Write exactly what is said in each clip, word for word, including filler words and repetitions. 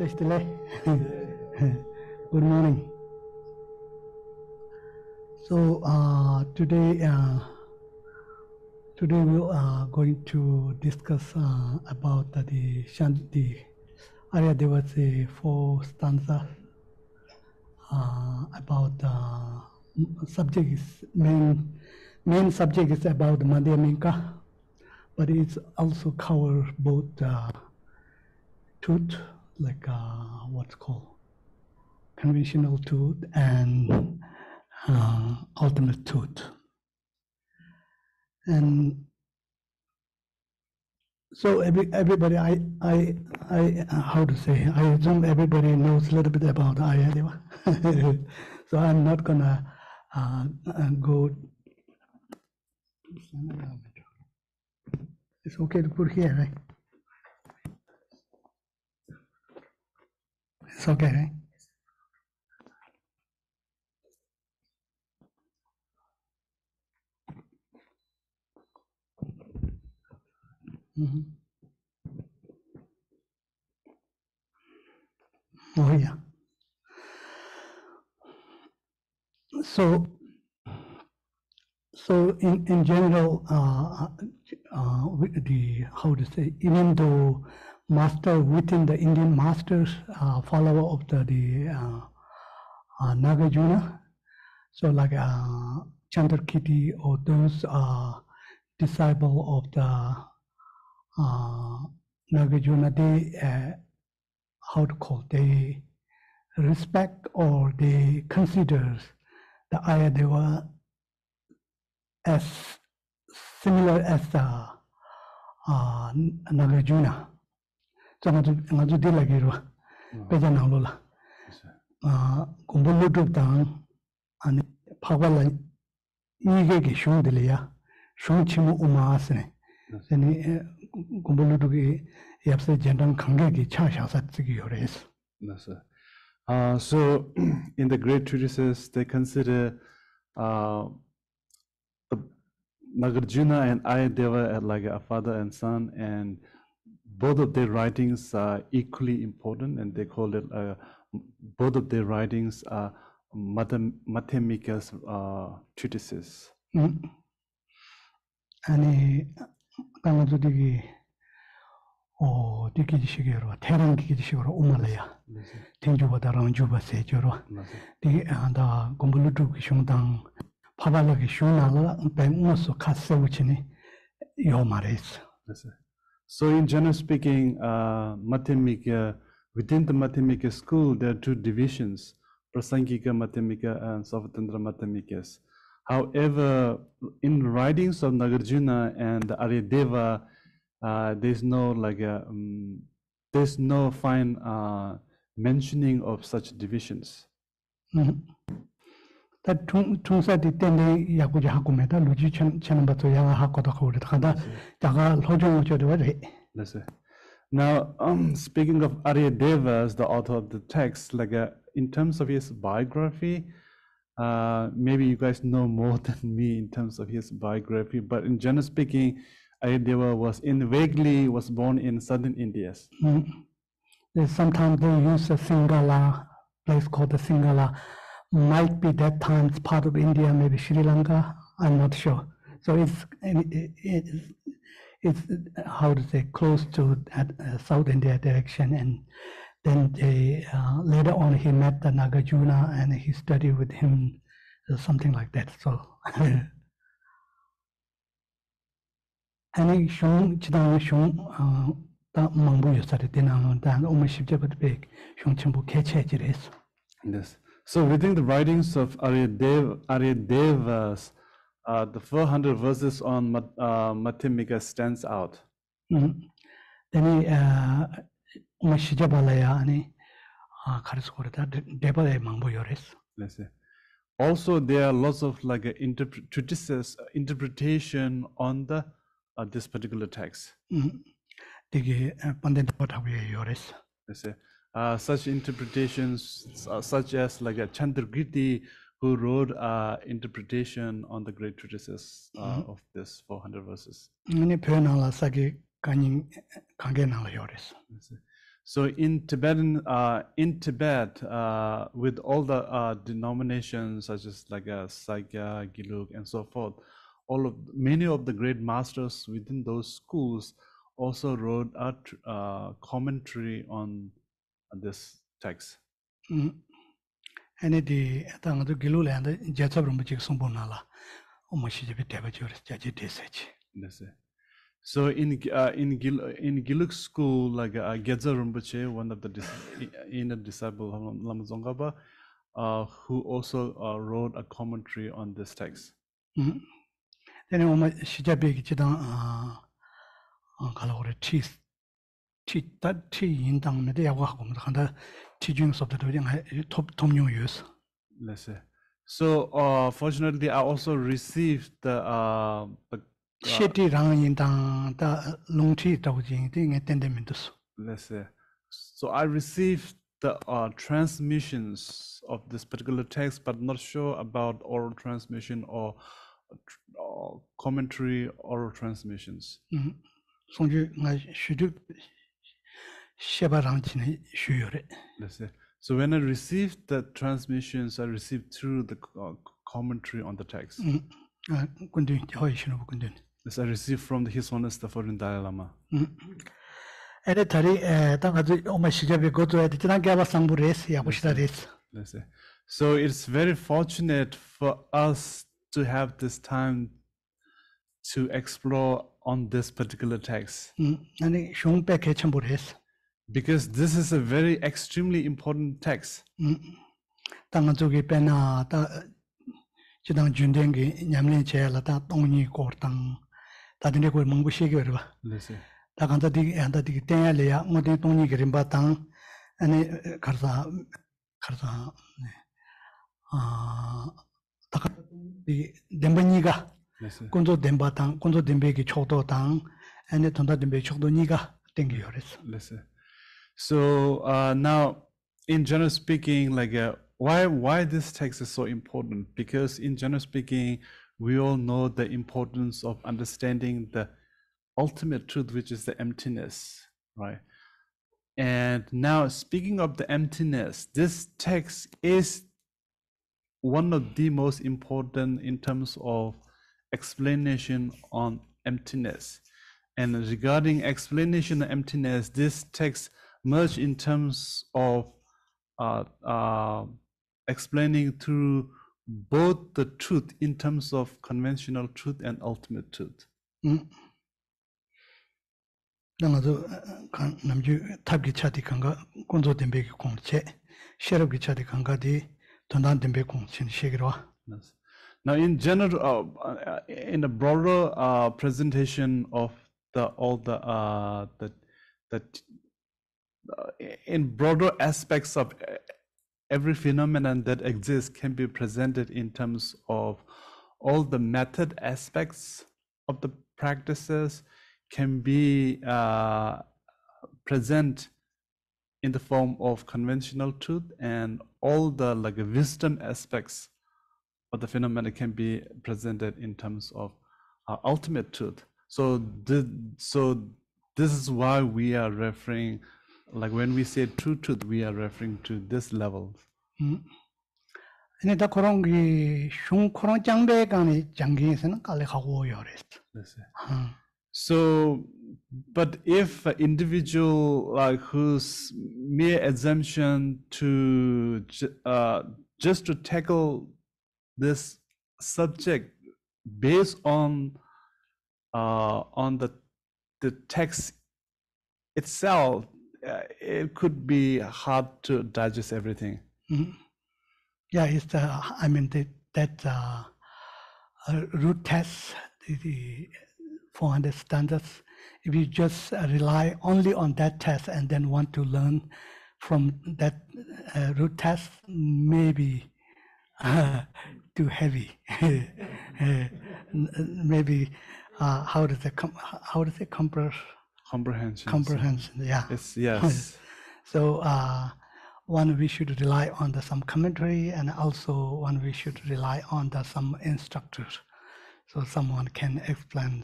Good morning. So uh, today, uh, today we are going to discuss uh, about uh, the the Aryadeva's four stanzas. Uh, about uh, subject is main main subject is about Madhyamaka, but it's also covers both uh, truth, like uh, what's called conventional truth and uh, ultimate truth. And so every, everybody, I, I, I, how to say, I assume everybody knows a little bit about Aryadeva. So I'm not gonna uh, go. It's okay to put here, right? It's okay, right? Mm-hmm. Oh yeah. So, so in in general, uh, uh, the how to say, even though master within the Indian masters, uh, follower of the, the uh, uh, Nagarjuna, so like uh, Chandrakirti or those uh, disciple of the Uh, Nagarjuna, they uh, how to call they respect or they consider the Aryadeva as similar as the uh, Nagarjuna. So I just did like it. Because now, Lola, Kumbhulu group down and Pagala, Ige ke shun diliya, shun chimu umasne. Then Uh, so, in the great treatises, they consider uh, Nagarjuna and Aryadeva like a father and son, and both of their writings are equally important, and they call it uh, both of their writings are Madhyamaka's uh, treatises. Mm-hmm. And, uh, Kangadudigi or Dikishigero, Terran Kishiro, Umalaya, Tinjuba, Ranjuba, Sejoro, the Gombulutu Kishundang, Pavala Kishunala, Bemuso Kasewuchini, Yomaris. So, in general speaking, uh, Madhyamaka, within the Madhyamaka school, there are two divisions, Prasangika Madhyamaka and Svatantra Madhyamaka. However, in writings of Nagarjuna and Aryadeva, uh, there's no like a, um, there's no fine uh, mentioning of such divisions. That's it. Now, um, speaking of Aryadeva as the author of the text, like a, in terms of his biography. Uh, maybe you guys know more than me in terms of his biography, but in general speaking, Aryadeva was in vaguely was born in southern India. Mm-hmm. Sometimes they use a Sinhala, place called the Sinhala, might be that time's part of India, maybe Sri Lanka. I'm not sure. So it's it, it, it's how to say close to that, uh, South India direction. And then they, uh, later on he met the Nagarjuna and he studied with him, uh, something like that. So, and shung chidang shung da mangbu yosari dinang dan umeshibjebat big shung chumbu keche jiris. Yes. So within the writings of Aryadeva, Aryadeva's, uh, the four hundred verses on Mat, uh, Madhyamaka stands out. Mm-hmm. Then he. Uh, Also, there are lots of like uh, interpret interpretation on the uh, this particular text. Mm-hmm. Uh, such interpretations, uh, such as like a uh, Chandrakirti, who wrote uh, interpretation on the great treatises uh, mm-hmm. of this four hundred verses. Mm-hmm. So in Tibetan, uh, in Tibet, uh, with all the uh, denominations such as like uh, Sakya, Gelug, and so forth, all of many of the great masters within those schools also wrote a uh, commentary on this text. Mm-hmm. And the Tango Gelug and Gedza Rumbache Sumbunala, That's it. So in uh, in Gil in Gelug school, like uh, Gedza Rumbache, one of the dis inner disciple of Lama Tsongkhapa, uh, who also uh, wrote a commentary on this text. Then we Shijabi Chidan Kalore teeth teeth that tea in down the day of the teachings of the doing top Tom New Year's. Let's say. So uh, fortunately, I also received the uh, the Uh, let's say. So I received the uh, transmissions of this particular text, but not sure about oral transmission or, or commentary oral transmissions. Let's say. So when I received the transmissions, I received through the uh, commentary on the text. This I received from the His Holiness the Fourteenth Dalai Lama. So it's very fortunate for us to have this time to explore on this particular text. Because this is a very extremely important text. So uh, now, in general speaking, like a Why, why this text is so important? Because in general speaking, we all know the importance of understanding the ultimate truth, which is the emptiness, right? And now, speaking of the emptiness, this text is one of the most important in terms of explanation on emptiness. And regarding explanation of emptiness, this text merged in terms of uh, uh, explaining through both the truth in terms of conventional truth and ultimate truth. Mm. Now, in general, uh, in a broader uh, presentation of the all the uh, the, the in broader aspects of every phenomenon that exists can be presented in terms of all the method aspects of the practices can be uh, present in the form of conventional truth, and all the like wisdom aspects of the phenomena can be presented in terms of uh, ultimate truth. So this, so this is why we are referring, like when we say true truth, we are referring to this level. Mm. So, but if an individual like whose mere assumption to uh, just to tackle this subject based on uh, on the the text itself, Uh, it could be hard to digest everything. Mm-hmm. Yeah, it's the, I mean, the, that uh, uh, root test, the, the four hundred standards, if you just rely only on that test and then want to learn from that uh, root test, maybe uh, too heavy. uh, maybe, uh, how does it come, how does it compare? Comprehension. Comprehension, yeah. It's, yes. So uh, one, we should rely on the, some commentary, and also one, we should rely on the, some instructor. So someone can explain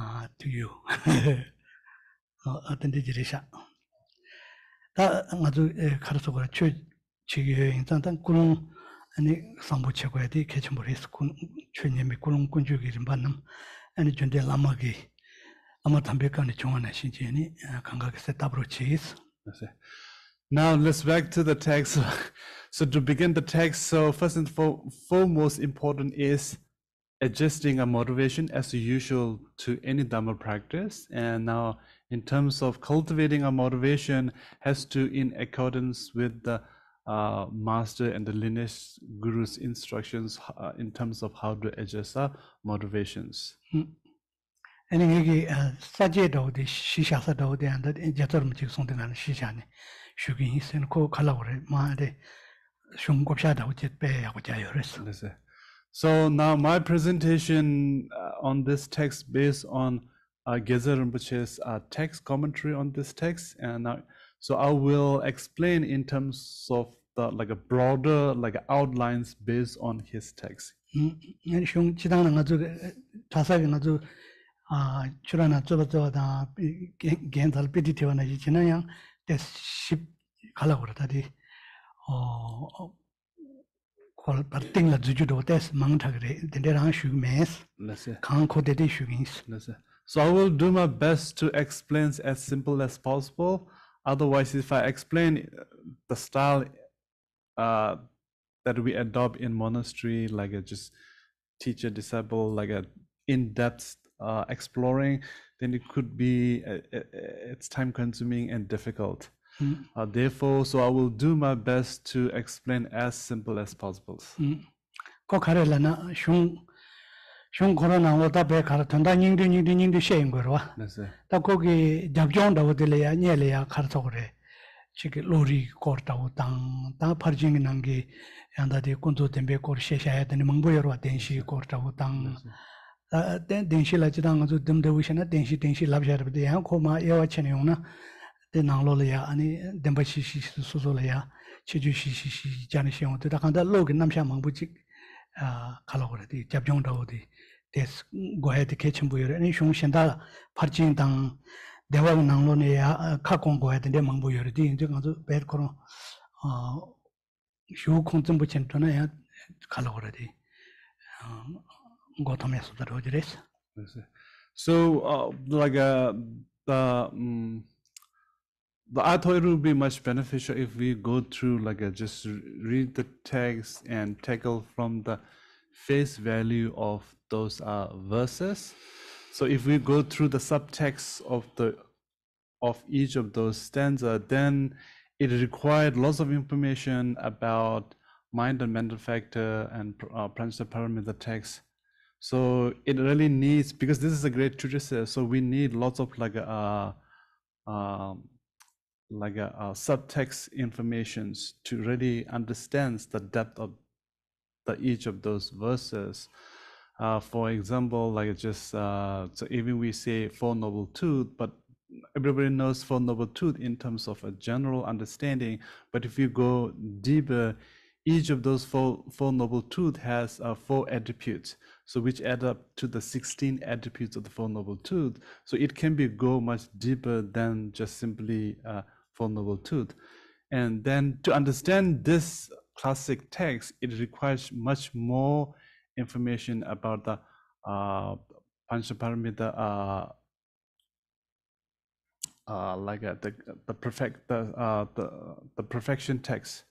uh, to you. 다 아주 가르쳐서 최지에 단단 그런 아니 상부체고에 대해 개념을 했고 최님이 그런 군주기를 받는 아니 전대 라마기 아마 담백한의 정원하신 지니 감각에서 답으로 지스. Now let's back to the text. So to begin the text, so first and foremost important is adjusting our motivation as usual to any Dhamma practice. And now in terms of cultivating our motivation has to in accordance with the uh, master and the lineage guru's instructions uh, in terms of how to adjust our motivations. And he said all this shisha said all the and in Jatarum something and shisha Shugin and co calore made shungopshad. So now my presentation uh, on this text based on uh, Gedza Rinpoche's uh, text commentary on this text, and uh, so I will explain in terms of the like a broader like outlines based on his text. Mm-hmm. Uh, so I will do my best to explain as simple as possible. Otherwise, if I explain the style uh, that we adopt in monastery, like a just teacher disciple, like a in-depth Uh, exploring, then it could be uh, it's time consuming and difficult. Mm. Uh, therefore, so I will do my best to explain as simple as possible. Mm. Uh, then she likes it down to them the wish and then she thinks she loves her with the Ankoma, Ewa Cheniona, then Lolia, and then but she Susolia, Chijushi, Janishon, to the Kanda Logan, Namshaman, which uh, Kalorati, Jabjon Dodi, this go ahead to catch him with any Shunda, Parching down, there were Nanglonia, Kakon go ahead and then Mambuyrdi, and the bed corner, uh, Shu Contembuchin Tona, Kalorati. So, uh, like uh, the um, the I thought it would be much beneficial if we go through like a, just read the text and tackle from the face value of those uh, verses. So, if we go through the subtext of the of each of those stanza, then it required lots of information about mind and mental factor and uh, Panchaparamita text. So it really needs, because this is a great treatise, so we need lots of like a, uh, uh, like a, uh, subtext informations to really understand the depth of the, each of those verses. Uh, for example, like just, uh, so even we say Four Noble Truth, but everybody knows Four Noble Truth in terms of a general understanding. But if you go deeper, each of those four, four noble truths has uh, four attributes, so which add up to the sixteen attributes of the Four Noble Truth. So it can be go much deeper than just simply uh, Four Noble Truth. And then to understand this classic text, it requires much more information about the uh, Panchaparamita, uh, uh, like uh, the the perfect the uh, the the perfection text.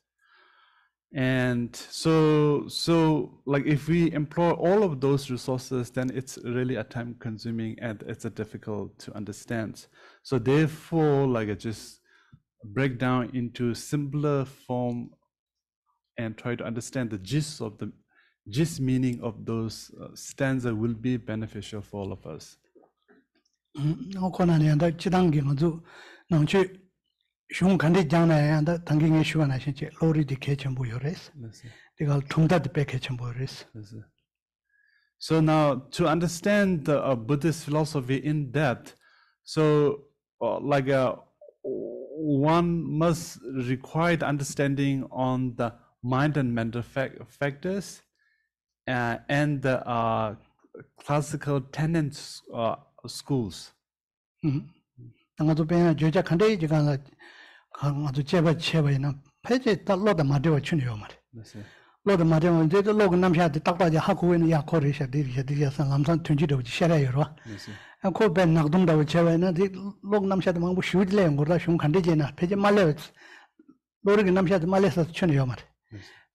And so, so like if we employ all of those resources, then it's really a time consuming and it's a difficult to understand. So therefore, like I just break down into simpler form and try to understand the gist of the gist meaning of those uh, stanza will be beneficial for all of us. Mm-hmm. Shung Kandi Jana and the Tanging Issue and I should Lori the Ketchum Boyores. They call Tunda the Peketchum Boyores. So now to understand the uh, Buddhist philosophy in depth, so uh, like uh, one must require understanding on the mind and mental fac factors uh, and the uh, classical tenets uh, schools. Mm-hmm. 아주 제발 제발이나 페이지 달러다 마디와 춘이요 말이. 로다 마디와 이제 로그 남샤데 딱딱이 하고 있는 약코리샤 디디디에서 남산 튼지도 샤라요로. 그 벤낙동다고 제발이나 로그 남샤데 뭐 쉬울래요 거다 좀 간대지나 페이지 말래. 로그 남샤데 말래서 춘이요 말이.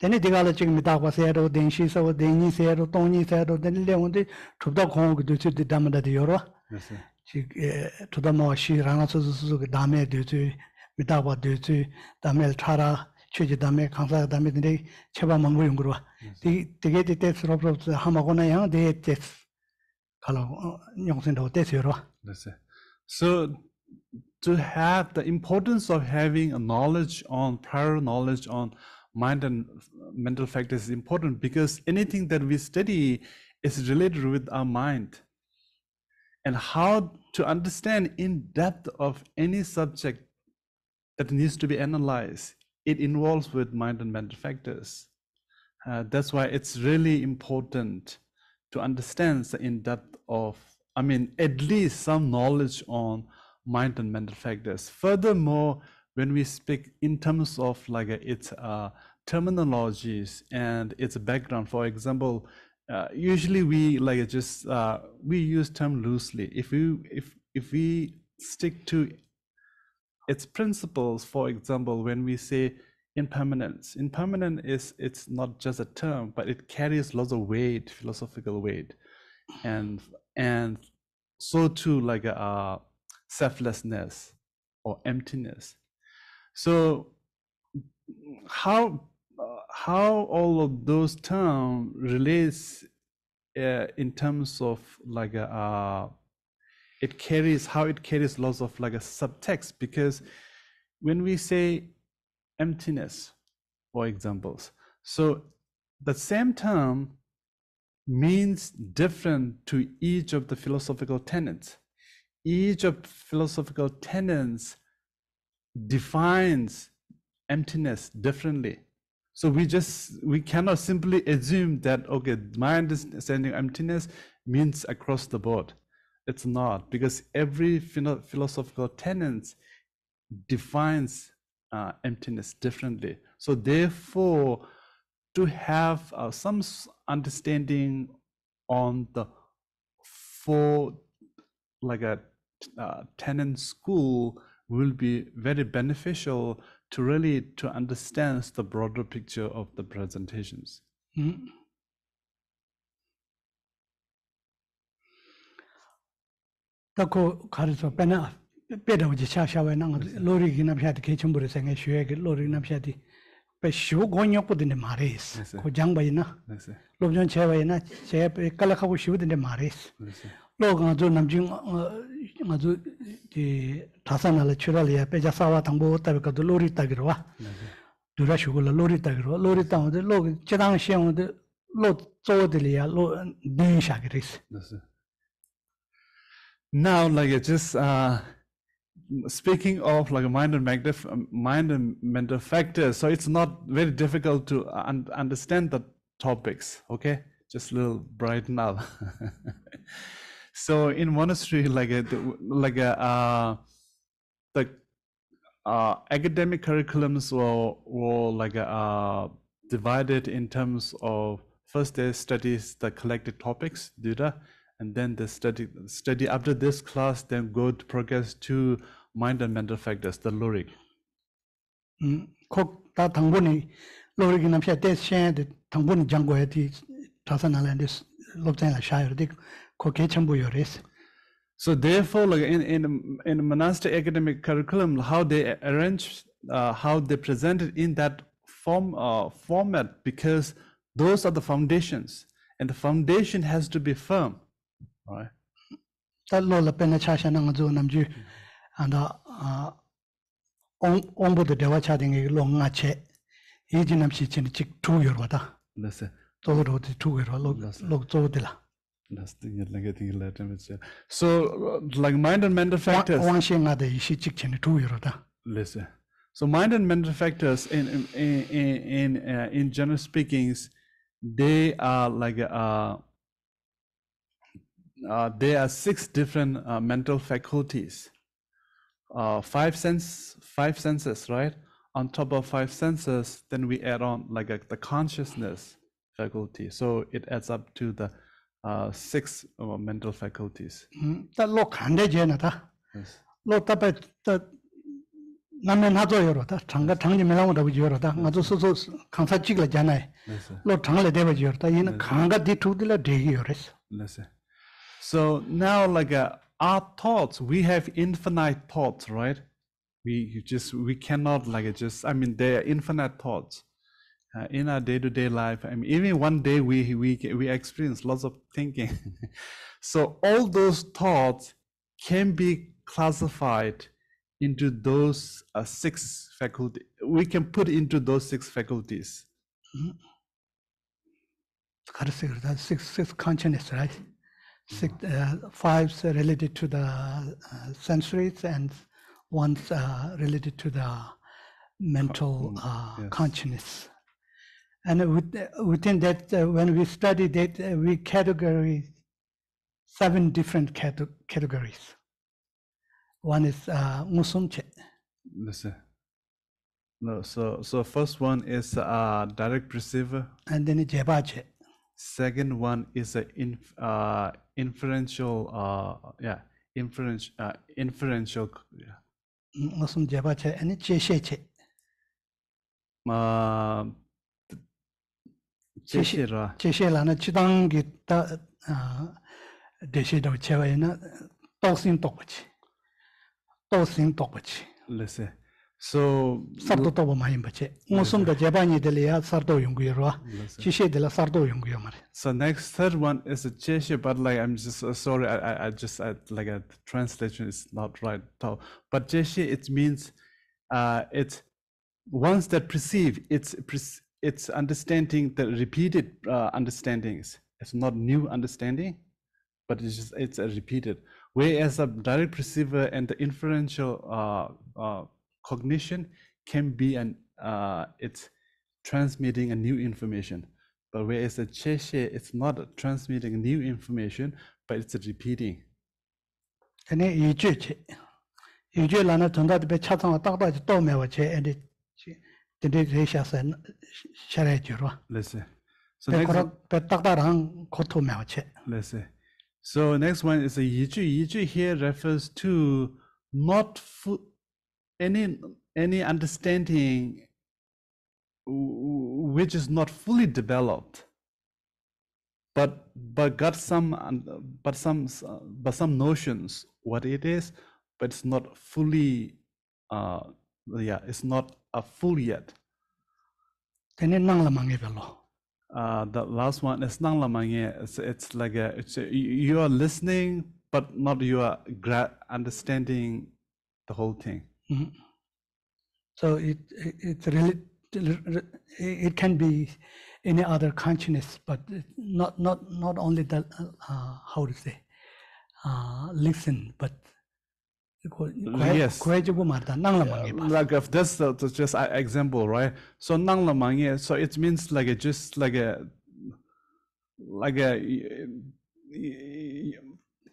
Then the other chicken metaquasero, then she saw the Nisero, Tony said, then Leonti, to the Kong due to the Damada de Euro. To the more she ran out of Dame due to Mitawa due to Damel Tara, Chidame, Kansa Damidi, Cheva Mangurua. The gated test of the Hamagona, the test. Hello, Yongsendo, test Euro. So to have the importance of having a knowledge on prior knowledge on mind and mental factors is important because anything that we study is related with our mind. And how to understand in depth of any subject that needs to be analyzed, it involves with mind and mental factors. Uh, that's why it's really important to understand the in depth of, I mean, at least some knowledge on mind and mental factors. Furthermore, when we speak in terms of like a, its uh, terminologies and its background, for example, uh, usually we like just uh, we use term loosely. If we if if we stick to its principles, for example, when we say impermanence, impermanent is it's not just a term, but it carries lots of weight, philosophical weight, and and so too like a, uh, selflessness or emptiness. So how uh, how all of those terms relates uh, in terms of like a, uh, it carries how it carries lots of like a subtext, because when we say emptiness, for examples, so the same term means different to each of the philosophical tenets. Each of philosophical tenets defines emptiness differently. So we just we cannot simply assume that okay, my understanding of emptiness means across the board. It's not, because every philosophical tenet defines uh, emptiness differently. So therefore, to have uh, some understanding on the four like a uh, tenet school will be very beneficial to really to understand the broader picture of the presentations. Mm-hmm. 아주 이 다산을 추라리아 배자사와 당보 따르고 로리 따기로와 두라슈고 로리 따기로 로리 따는데 로 제당 시험도 로 쪼들이야 로 뇌샤그리스. Now like it just uh speaking of like a mind and mind and mental factors, so it's not very difficult to un understand the topics, okay, just a little brighten up. So in monastery, like a, like a, uh, the uh, academic curriculums were, were like a, uh, divided in terms of first they studies the collected topics, Duda, and then the study study after this class, then go to progress to mind and mental factors, the Lurik. Mm. So therefore, like in in in monastery academic curriculum, how they arrange, uh, how they present it in that form uh, format, because those are the foundations, and the foundation has to be firm, right? So, like mind and mental factors. Listen. So, mind and mental factors, in in in in, uh, in general speakings, they are like uh, uh, there are six different uh, mental faculties. uh, five sense, five senses, right? On top of five senses, then we add on like a, the consciousness faculty. So it adds up to the uh, six uh, mental faculties. That look handed in that. Look up at the Namenazo, that Tanga Tangi Melanda with Yorota, Nazosos, Kansachigla Janai, Lord Tanga Deva Yorta, in Kanga di Tudila de Yoris. So now, like uh, our thoughts, we have infinite thoughts, right? We just, we cannot like just, I mean, there are infinite thoughts uh, in our day-to-day life. I mean, even one day we, we, we experience lots of thinking. So all those thoughts can be classified into those uh, six faculties. We can put into those six faculties. Mm-hmm. Six, six consciousness, right? Six, uh, five's related to the uh, sensories, and one's uh, related to the mental uh, yes. consciousness. And with, uh, within that, uh, when we studied it, uh, we categorize seven different cate categories. One is uh, Musumche. No, so so first one is uh, direct perceiver. And then Jebache. Second one is a inf uh, inferential, uh, yeah, inferential, uh, inferential. Yeah. Musum Jebache and Chesheche. Cheshira. Cheshilana Chidangi Deshido Chevena Tosin Tokochi. Tosin Tokochi. Listen. So Sardo Tobo Mahimbache. Musum the Jabani delia Sardo Yungura. Chishe de la Sardo Yungumar. So next third one is a Cheshe, but like I'm just uh, sorry, I, I I just I, like a translation is not right. But Cheshe, it means uh it's ones that perceive, it's it's understanding the repeated uh, understandings. It's not new understanding, but it's just it's a repeated. Whereas a direct perceiver and the inferential uh, uh cognition can be an uh, it's transmitting a new information, but whereas a cheshe, it's not transmitting new information, but it's a repeating. And then you judge, you judge, and I turned out to be chatting with Doctor Domewache, and it did it ratios and Sharejura. Listen, so they corrupt Doctor Hang Kotomewache. Listen, so next one is a yiju. Yiju here refers to not food. Any any understanding which is not fully developed, but but got some but some but some notions what it is, but it's not fully uh yeah it's not a full yet. Uh, the last one is nanglamangye. It's it's like a, it's a, you are listening but not you are gra understanding the whole thing. Mm-hmm. So it it it's really, it can be any other consciousness, but not not not only the uh, how to say uh, listen, but yes, like if that's the, the just an example, right? So nanglamangye, so it means like a, just like a like a.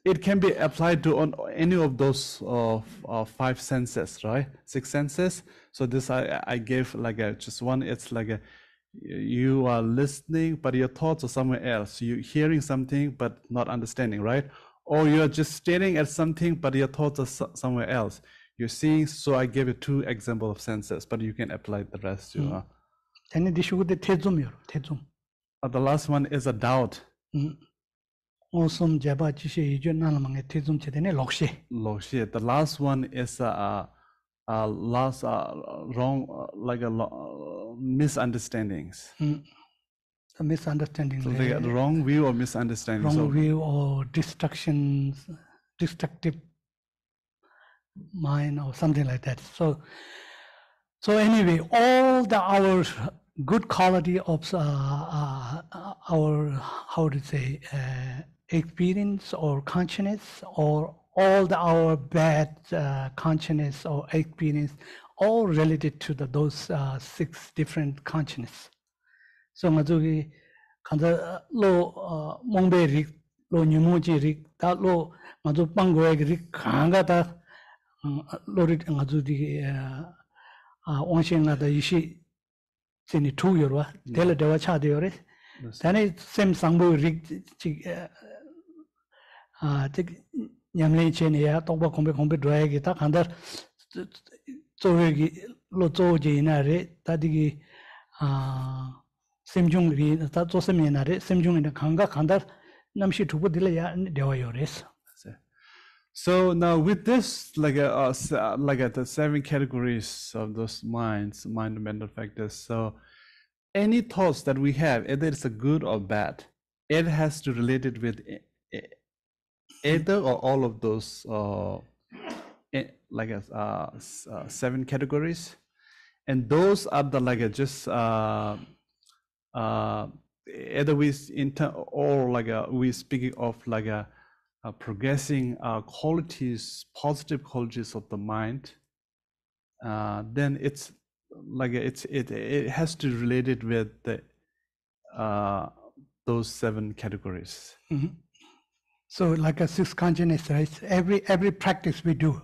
It can be applied to on any of those uh, uh, five senses, right? Six senses. So this I, I gave like a, just one. It's like a, you are listening, but your thoughts are somewhere else. You're hearing something, but not understanding, right? Or you're just staring at something, but your thoughts are so somewhere else. You're seeing. So I gave you two examples of senses, but you can apply the rest to. Mm. Uh, the last one is a doubt. Mm. The last one is a, a last uh, wrong, uh, like a uh, misunderstandings. Mm. A misunderstanding. So they get wrong view or misunderstanding. Wrong so, view or destructions, destructive mind or something like that. So, so anyway, all the our good quality of uh, uh, our how to say. Uh, experience or consciousness or all the, our bad uh, consciousness or experience, all related to the, those uh, six different consciousness. So mazugi kanda lo mongbe rik lo nyumoji rik da lo mazu pangwe rik kanga da Lorit ngazudi onse ngada ishi seni two yorwa tele dewa cha deyore. Then same sangbo rig chik ah chik nyamle cheni ya tongba kombe kombe doya kita kandar tsohegi lo tsohegi inare tadigi ah semjung ri ta tsosemi inare semjung ina kanga kandar namshi thupu dile ya dewa yores. So now with this, like a, uh, like a, the seven categories of those minds, mind mental factors. So any thoughts that we have, either it's a good or bad, it has to relate it with either or all of those, uh, like a, uh, uh, seven categories, and those are the like a, just uh, uh, either we inter or like a, we speaking of like a. Uh, progressing uh, qualities, positive qualities of the mind, uh, then it's like it's it it has to relate it with the, uh, those seven categories. Mm-hmm. So, like a six consciousness, right? Every every practice we do,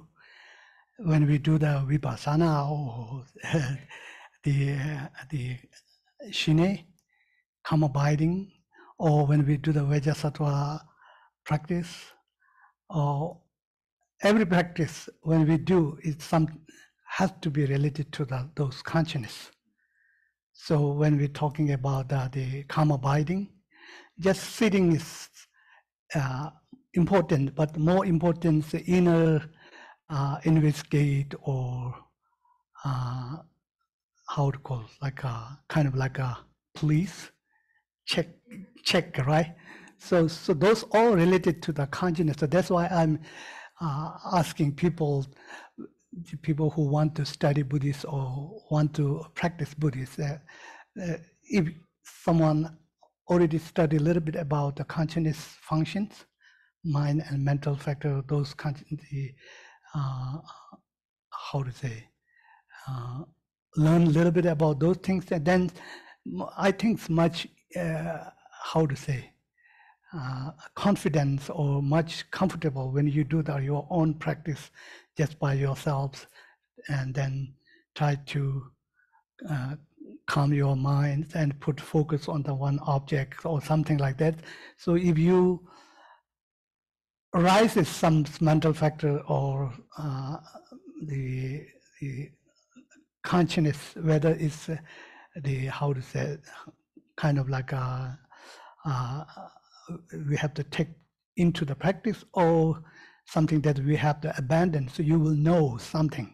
when we do the vipassana or uh, the uh, the shine, calm abiding, or when we do the vajrasattva practice, or every practice when we do it, some has to be related to the, those consciousness. So when we're talking about uh, the calm abiding, just sitting is uh, important, but more important the inner uh, investigate or uh, how to call it, like a kind of like a police check check, right? So, so those all related to the consciousness. So that's why I'm uh, asking people, people who want to study Buddhist or want to practice Buddhist, uh, uh, if someone already studied a little bit about the consciousness functions, mind and mental factor, those the uh, how to say, uh, learn a little bit about those things, and then I think it's much uh, how to say. Uh, confidence or much comfortable when you do the, your own practice just by yourselves, and then try to uh, calm your mind and put focus on the one object or something like that. So if you arises some mental factor or uh, the, the consciousness, whether it's the how to say kind of like a uh, we have to take into the practice or something that we have to abandon, so you will know something.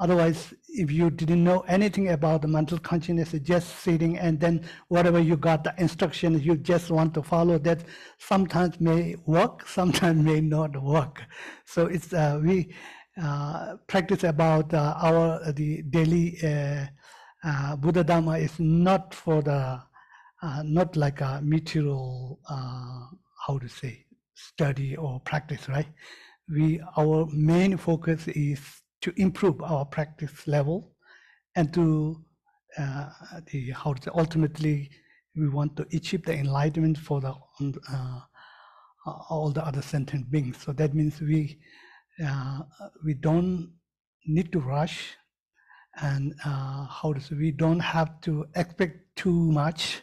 Otherwise, if you didn't know anything about the mental consciousness, just sitting and then whatever you got, the instructions, you just want to follow that, sometimes may work, sometimes may not work. So it's uh, we uh, practice about uh, our the daily uh, uh, Buddha Dhamma is not for the Uh, not like a material, uh, how to say, study or practice, right? We, our main focus is to improve our practice level, and to uh, the how to say, ultimately we want to achieve the enlightenment for the uh, all the other sentient beings. So that means we uh, we don't need to rush, and uh, how to say, we don't have to expect too much.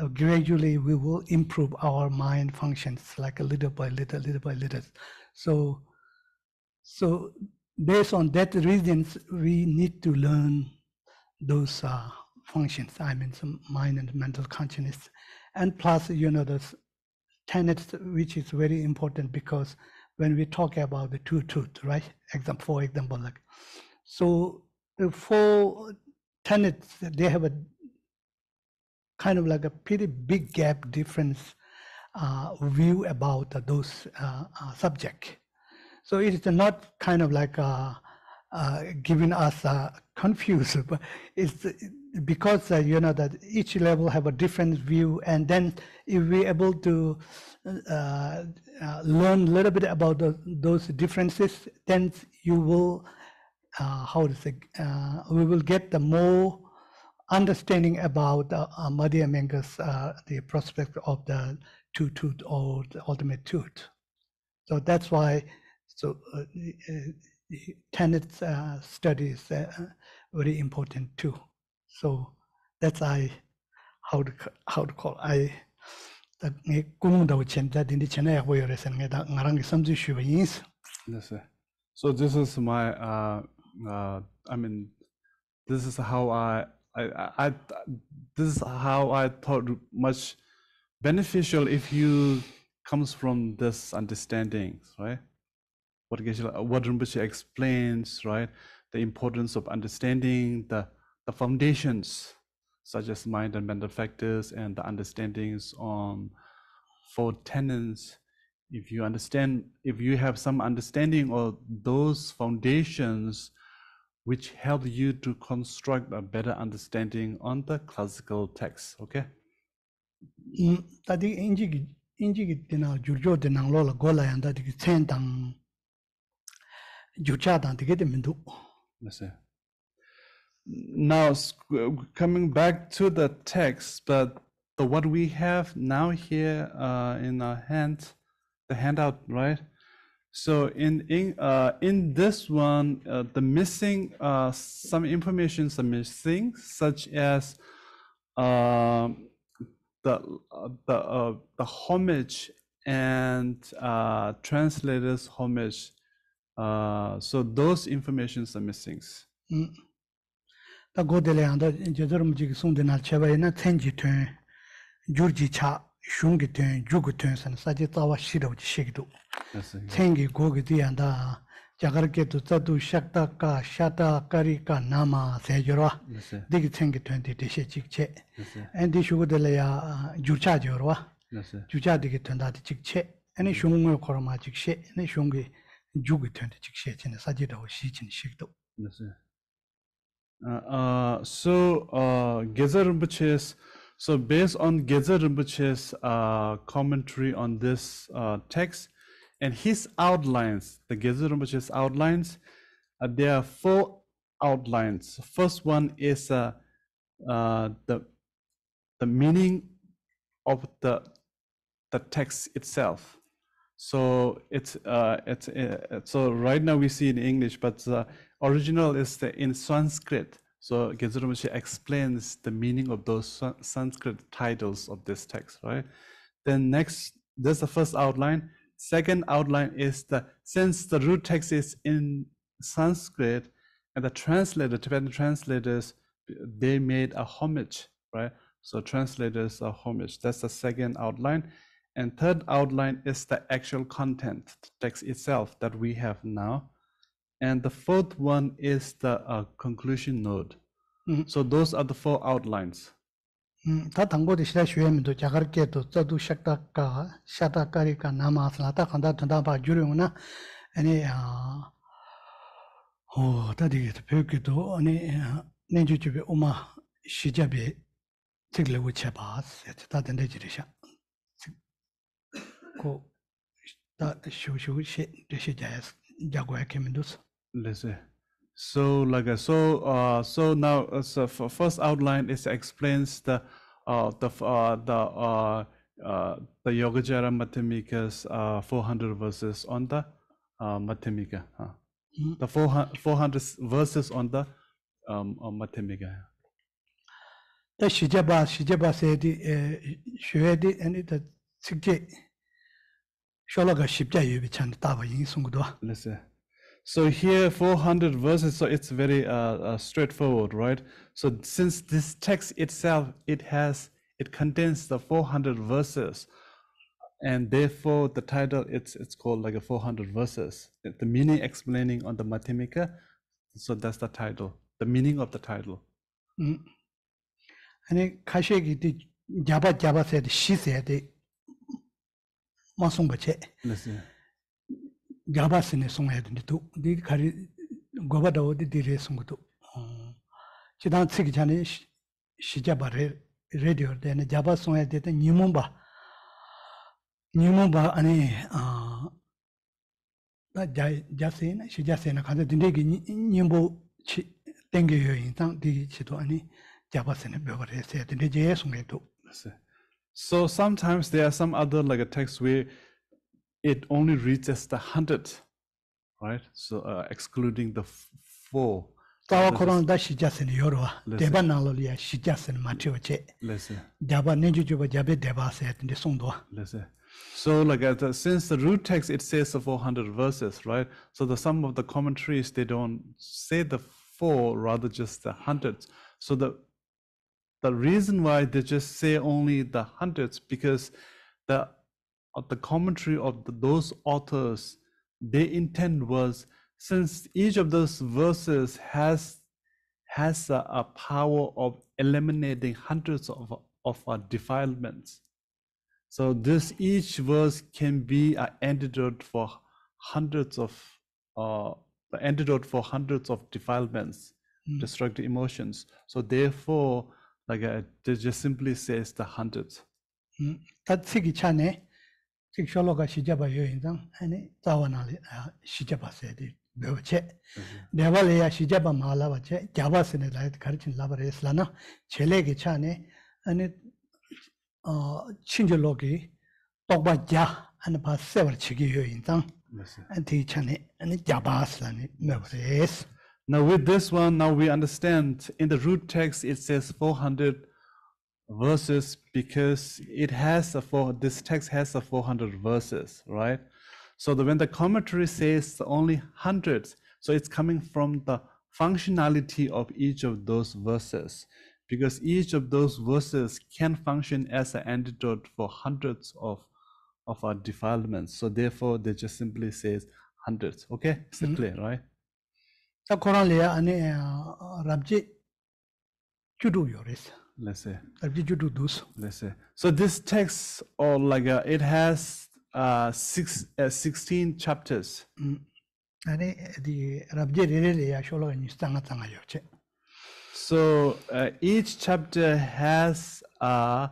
Uh, gradually we will improve our mind functions, like a little by little, little by little. So, so based on that reasons, we need to learn those uh, functions. I mean, some mind and mental consciousness, and plus, you know, the tenets, which is very important, because when we talk about the two truths, right? Example, for example, like so, the four tenets, they have a kind of like a pretty big gap difference uh, view about uh, those uh, uh, subject. So it is not kind of like uh, uh, giving us uh, confused, but it's because uh, you know that each level have a different view, and then if we're able to uh, uh, learn a little bit about the, those differences, then you will, uh, how to say, uh, we will get the more understanding about uh, uh, Madhyamaka's uh, the prospect of the two truth or the ultimate truth. So that's why, so uh, Tenets uh, study is uh, very important too. So that's I how to how to call I that in yes, so this is my uh, uh, I mean this is how I, I I this is how I thought much beneficial if you comes from this understanding, right? What what Rinpoche explains, right? The importance of understanding the the foundations, such as mind and mental factors, and the understandings on four tenets. If you understand, if you have some understanding of those foundations, which help you to construct a better understanding on the classical text. Okay. Mm, tadi inji inji dina jurjo dina lola gola yanda diki tendang. Now coming back to the text, but the what we have now here uh, in our hand, the handout, right? So in in uh, in this one, uh, the missing uh, some information are missing, such as uh, the the uh, the homage and uh, translator's homage. Uh, so those informations are missing. Mm. Yes, Uh, uh, so uh, Gedza Rinpoche's, so based on Gedza Rinpoche's uh, commentary on this uh, text and his outlines, the Gedza Rinpoche's outlines, uh, there are four outlines. First one is uh, uh, the the meaning of the the text itself. So it's uh, it's uh, so right now we see in English, but the original is the, in Sanskrit. So Gedza Rinpoche explains the meaning of those Sanskrit titles of this text, right? Then next, that's the first outline. Second outline is the since the root text is in Sanskrit, and the translator, Tibetan translators, they made a homage, right? So translators are homage. That's the second outline. And third outline is the actual content, the text itself that we have now. And the fourth one is the uh, conclusion note. Mm-hmm. So those are the four outlines. Mm-hmm. So like so uh, so now uh, so for first outline is explains the uh, the uh, the uh, uh, the Yogacara Madhyamaka's uh, four hundred verses on the uh, Madhyamaka, huh? Mm-hmm. The four hundred verses on the um, on Madhyamaka. The Shijaba Shijaba said the and it. So here four hundred verses, so it's very uh, uh, straightforward, right? So since this text itself, it has, it contains the four hundred verses, and therefore the title, it's it's called like a four hundred verses. The meaning explaining on the Madhyamaka, so that's the title, the meaning of the title. Mm. And Kashegi Jabba Jabba said, she said, Listen. So sometimes there are some other like a text where it only reaches the hundred, right? So uh, excluding the four. Listen. So like at the, since the root text it says the four hundred verses, right? So the some of the commentaries they don't say the four, rather just the hundreds. So the the reason why they just say only the hundreds, because the the commentary of the, those authors, their intent was, since each of those verses has has a, a power of eliminating hundreds of of our defilements, so this each verse can be an antidote for hundreds of uh, the antidote for hundreds of defilements, mm. destructive emotions. So therefore, like uh, it just simply says the hundreds. Mm. Now with this one, now we understand in the root text it says four hundred verses because it has a four, this text has a four hundred verses, right? So the, when the commentary says only hundreds, so it's coming from the functionality of each of those verses, because each of those verses can function as an antidote for hundreds of of our defilements. So therefore, they just simply says hundreds. Okay, it's mm-hmm. clear, right? So currently, ani Rabji Judu Yoris. Let's say. Rabji Judu Dus. Let's say. So this text, or like a, it has uh, six uh, sixteen chapters. Ani the Rabji really asholo ni stanga tanga yoche. So uh, each chapter has uh,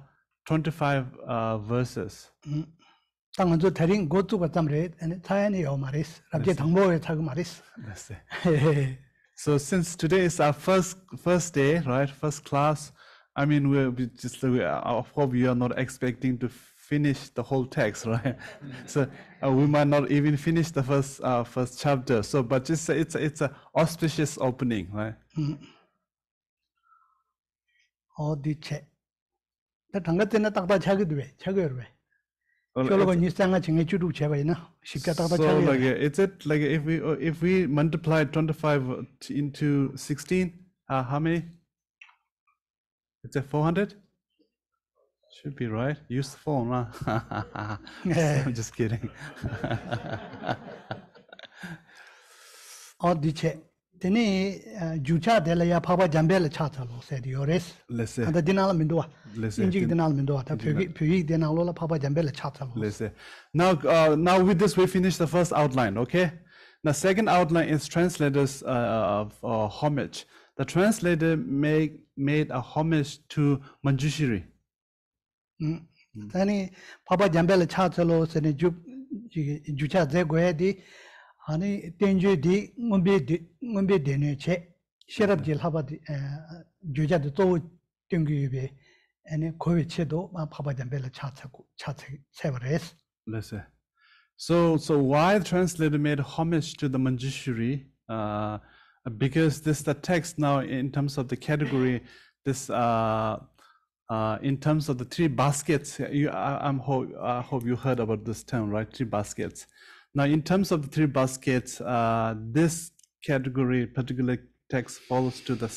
twenty-five uh, verses. So since today is our first first day, right? First class. I mean, we're we just we are, of course we are not expecting to finish the whole text, right? So uh, we might not even finish the first uh, first chapter. So, but just it's it's an auspicious opening, right? All the check. The Tangatana Taka Chagudwe, Chagurwe. So, like, it's it like if we if we multiply twenty-five into sixteen, uh, how many? It's a four hundred? Should be right. Use the phone, huh? I'm just kidding. All the check. Tene jucha de la ya papa jambele chatalo said yoris. Listen. And the dinal mindua. Listen. Injig dinal mindua. The pugi pugi dinalola papa jambele chatalo. Listen. Now, uh, now with this we finish the first outline. Okay. Now second outline is translators' uh, uh, homage. The translator made made a homage to Manjushri. Tene papa jambele chatalo said jucha zegoe di. Ani tenju di ngombe di ngombe dene che sherab jil haba juja de to tengu be ani kowe che do ma phaba jambela cha cha severes. Listen. So so why the translator made homage to the Manjushri? Uh, because this the text now in terms of the category, this uh, uh, in terms of the three baskets. You I, I'm hope I hope you heard about this term, right? Three baskets. Now, in terms of the three baskets, uh, this category, particular text, falls to the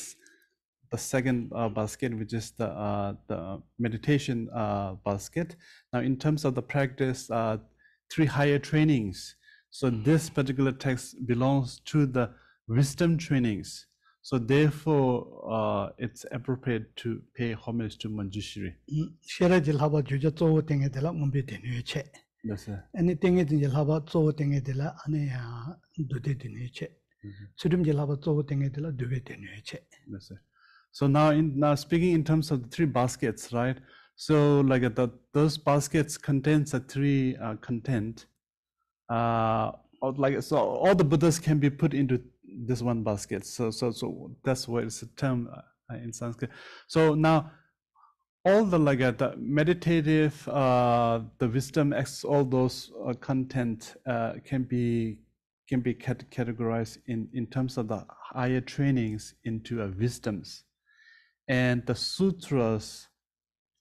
the second uh, basket, which is the uh, the meditation uh, basket. Now, in terms of the practice, uh, three higher trainings. So mm-hmm. this particular text belongs to the wisdom trainings. So therefore, uh, it's appropriate to pay homage to Manjushri. Mm-hmm. Anything is in Yelava, so thing it la anea do the nature. Sudum Yelava, so thing it la do it in nature. So now, in now speaking in terms of the three baskets, right? So, like the, those baskets contains the three uh, content. Uh, like so, all the Buddhas can be put into this one basket. So, so, so that's why it's a term uh, in Sanskrit. So now. All the like uh, the meditative, uh, the wisdom, all those uh, content uh, can be can be categorized in, in terms of the higher trainings into uh, wisdoms. And the sutras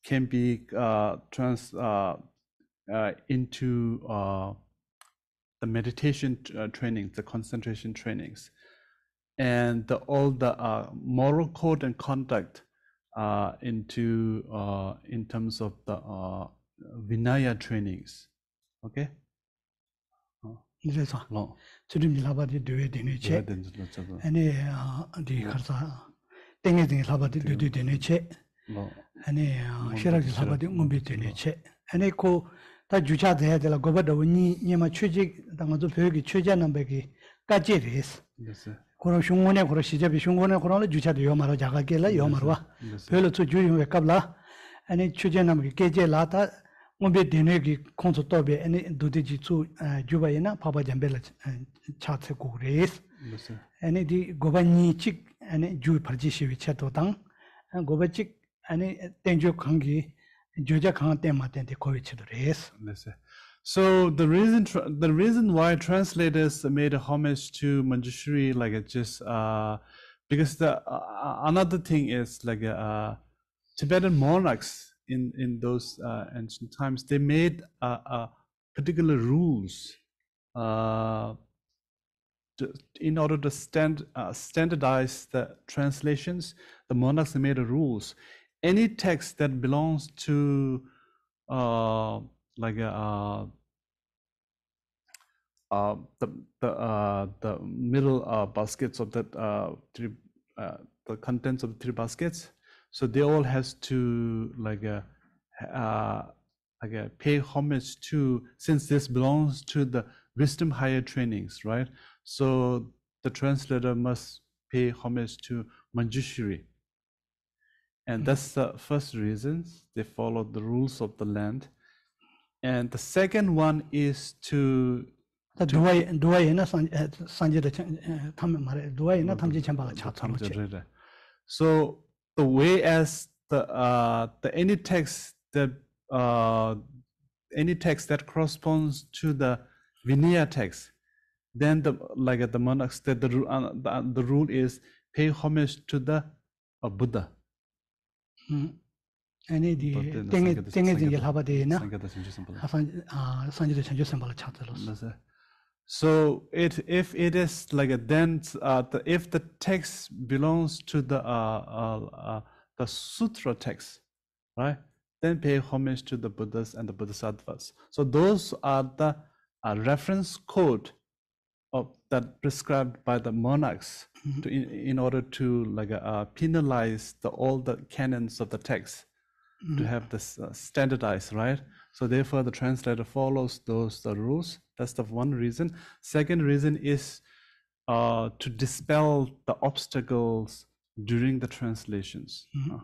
can be uh, trans uh, uh, into uh, the meditation uh, trainings, the concentration trainings. And the, all the uh, moral code and conduct uh, into uh, in terms of the uh, Vinaya trainings. Okay? No. Mumbai Denegi Consotobe and Dudiji to Jubaina, Papa Jambellet and Chatsukurace, and the Govani Chick and Jew Parjishi with Chatotang, and Govachik and Tenjo Kangi, Joja Kantemat and the Kovich race. So the reason the reason why translators made a homage to Manjushri, like it just uh, because the uh, another thing is like uh, Tibetan monarchs. In, in those uh, ancient times, they made uh, uh, particular rules uh, to, in order to stand, uh, standardize the translations. The monarchs made the rules. Any text that belongs to uh, like uh, uh, the the, uh, the middle uh, baskets of the uh, three, uh, the contents of the three baskets. So they all has to like a, uh, like a pay homage to, since this belongs to the wisdom higher trainings, right? So the translator must pay homage to Manjushri, and that's the first reason they followed the rules of the land. And the second one is to. Do I do I na Sanjay tham mare do I na thamji chambala chhathamuche. So. The way as the uh, the any text that uh, any text that corresponds to the Vinaya text, then the like at the monarchs that the uh, the, the rule is pay homage to the uh, Buddha. Hmm. Any the thing thing is in Yelhabadi na. Sanjay Sanjay Sambala Chatalos. So it if it is like a then uh, the, if the text belongs to the uh, uh, uh, the sutra text, right? Then pay homage to the Buddhas and the Bodhisattvas. So those are the uh, reference code of that prescribed by the monarchs mm-hmm. to in, in order to like uh, penalize the all the canons of the text mm-hmm. to have this uh, standardized, right? So therefore, the translator follows those the rules. That's the one reason. Second reason is uh, to dispel the obstacles during the translations. Mm-hmm.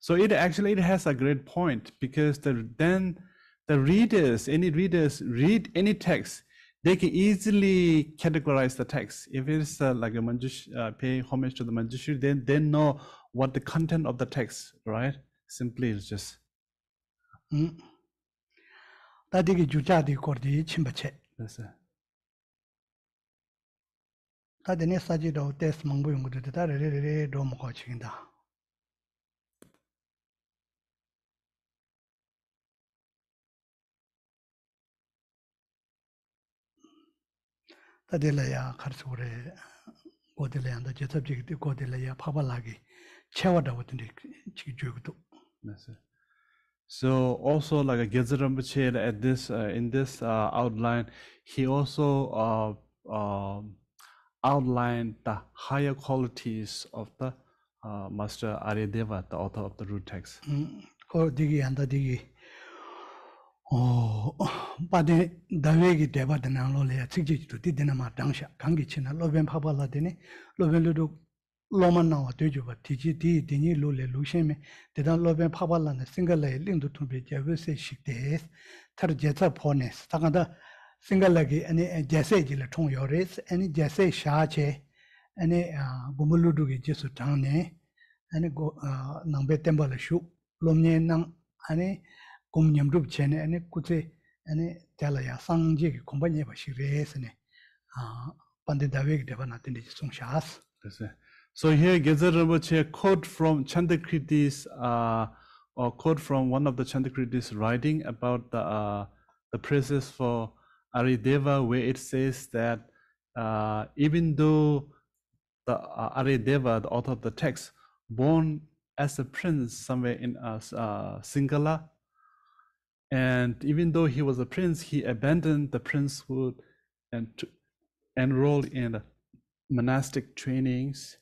So it actually it has a great point because the, then the readers, any readers read any text. They can easily categorize the text. If it's uh, like a Manjushri, uh, pay homage to the Manjushri, then they know what the content of the text, right? Simply, it's just. Mm. That's it. Adelaya Karsure, Godele and the Jetabjik, Godelaya, Pabalagi, Chawada with the Chijuktu. So, also like a Gedza Rumbache at this, uh, in this uh, outline, he also uh, uh, outlined the higher qualities of the uh, Master Aryadeva, the author of the root text. Digi and the Digi. Oh, but the Davegi Deva than Lolia Tigi to Didinama Dangsha, Kangichina, Loven Papa Ladini, Loven Ludu Lomana, Tujuba, T G D, Dini Lule, Lusheme, the Dan Loven Papa Land, a single lay linked to be Javus, Shikdes, Tarjeta Pones, Tagada, single leggy, and Jesse Gilaton Yoris, and Jesse Shache, ane gomuludu ge jesu tang ne ane go nang be temba la shu lomne nang ane gomnyam rup che ne ane kutse ane tela ya sang ji ge kompanye ba shi res ne pande dave ge deva na ten de sung shas. So here Gedza Rumbache, a quote from Chandrakirti's uh, or quote from one of the Chandrakirti's writing about the uh, the praises for Aryadeva, where it says that uh, even though the uh, Aryadeva, the author of the text, born as a prince somewhere in uh, uh, Sinhala, and even though he was a prince, he abandoned the princehood and enrolled in monastic trainings,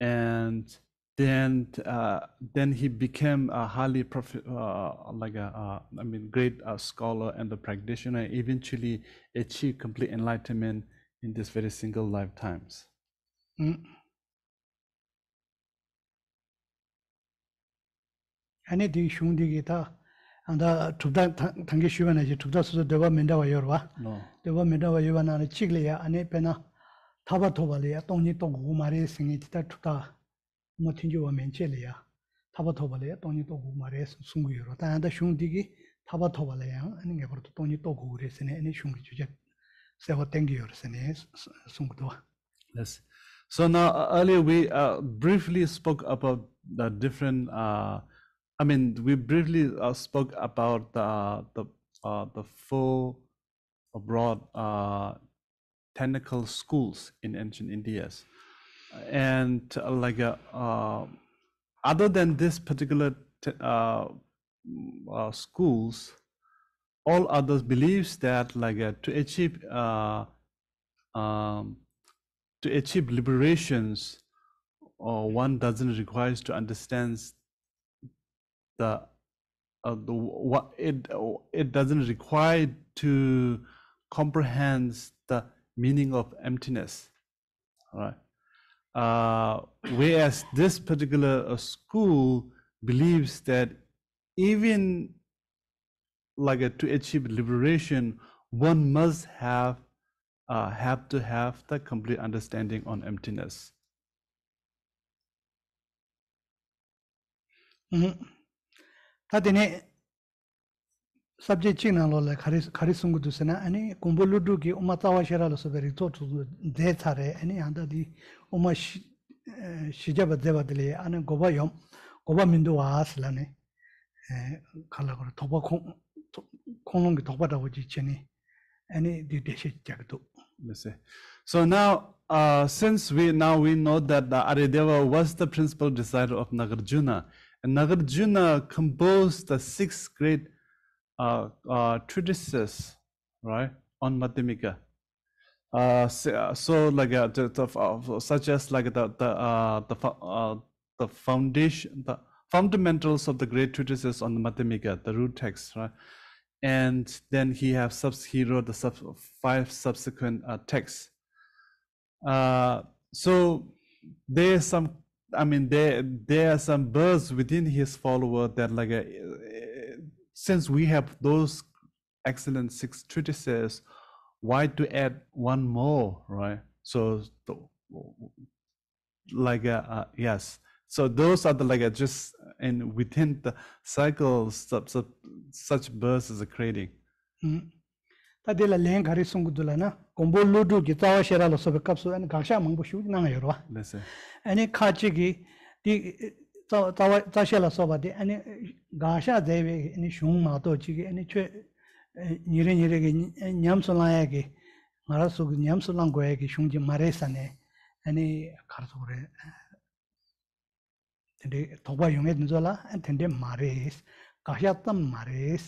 and then uh, then he became a highly profi uh, like a uh, I mean great uh, scholar and a practitioner, eventually achieved complete enlightenment in this very single lifetimes. Mm. No. Yes. So now earlier we uh, briefly spoke about the different uh, I mean we briefly uh, spoke about the the uh, the four broad uh, technical schools in ancient India. And uh, like a, uh, other than this particular t uh, uh, schools, all others believes that like a, to achieve uh, um, to achieve liberations, or uh, one doesn't require to understand the uh, the what it it doesn't require to comprehend the meaning of emptiness, right? Uh, whereas this particular uh, school believes that even like uh, to achieve liberation, one must have uh, have to have the complete understanding on emptiness. Mm-hmm. Tadine subject chinalo like Haris Harisungu Dusena, any Kumbuluduki, Umatawa Sheralo Soberito to Detare, any under the Uma Shijaba Devadele, and Gobayom, Gobamindua Aslane, Kalagor Tobacco Kolong Tobadawicheni, any Dideshi Jagdu. So now, uh, since we now we know that the Aryadeva was the principal disciple of Nagarjuna, and Nagarjuna composed the six great Uh, uh, treatises, right, on Madhyamaka. Uh, so, so like uh, the, the, uh, such as like the the uh, the, uh, the foundation, the fundamentals of the great treatises on the Madhyamaka, the root text, right, and then he have subs he wrote the sub five subsequent uh, texts. Uh, so there is some. I mean, there there are some birds within his follower that like a. a Since we have those excellent six treatises, why to add one more, right? So, like, uh, uh, yes. So those are the like uh, just and within the cycles sub, sub, such verses are creating. Mm-hmm. So, Tashela Soba, any Gasha Devi, any Shung Matochi, any Nirinirigi, Nyamsolayagi, Marasug, Nyamsolanguegi, Shungi Maresane, any Karture, Toba Yungenzola, and Tende Mares, Gashatam Mares,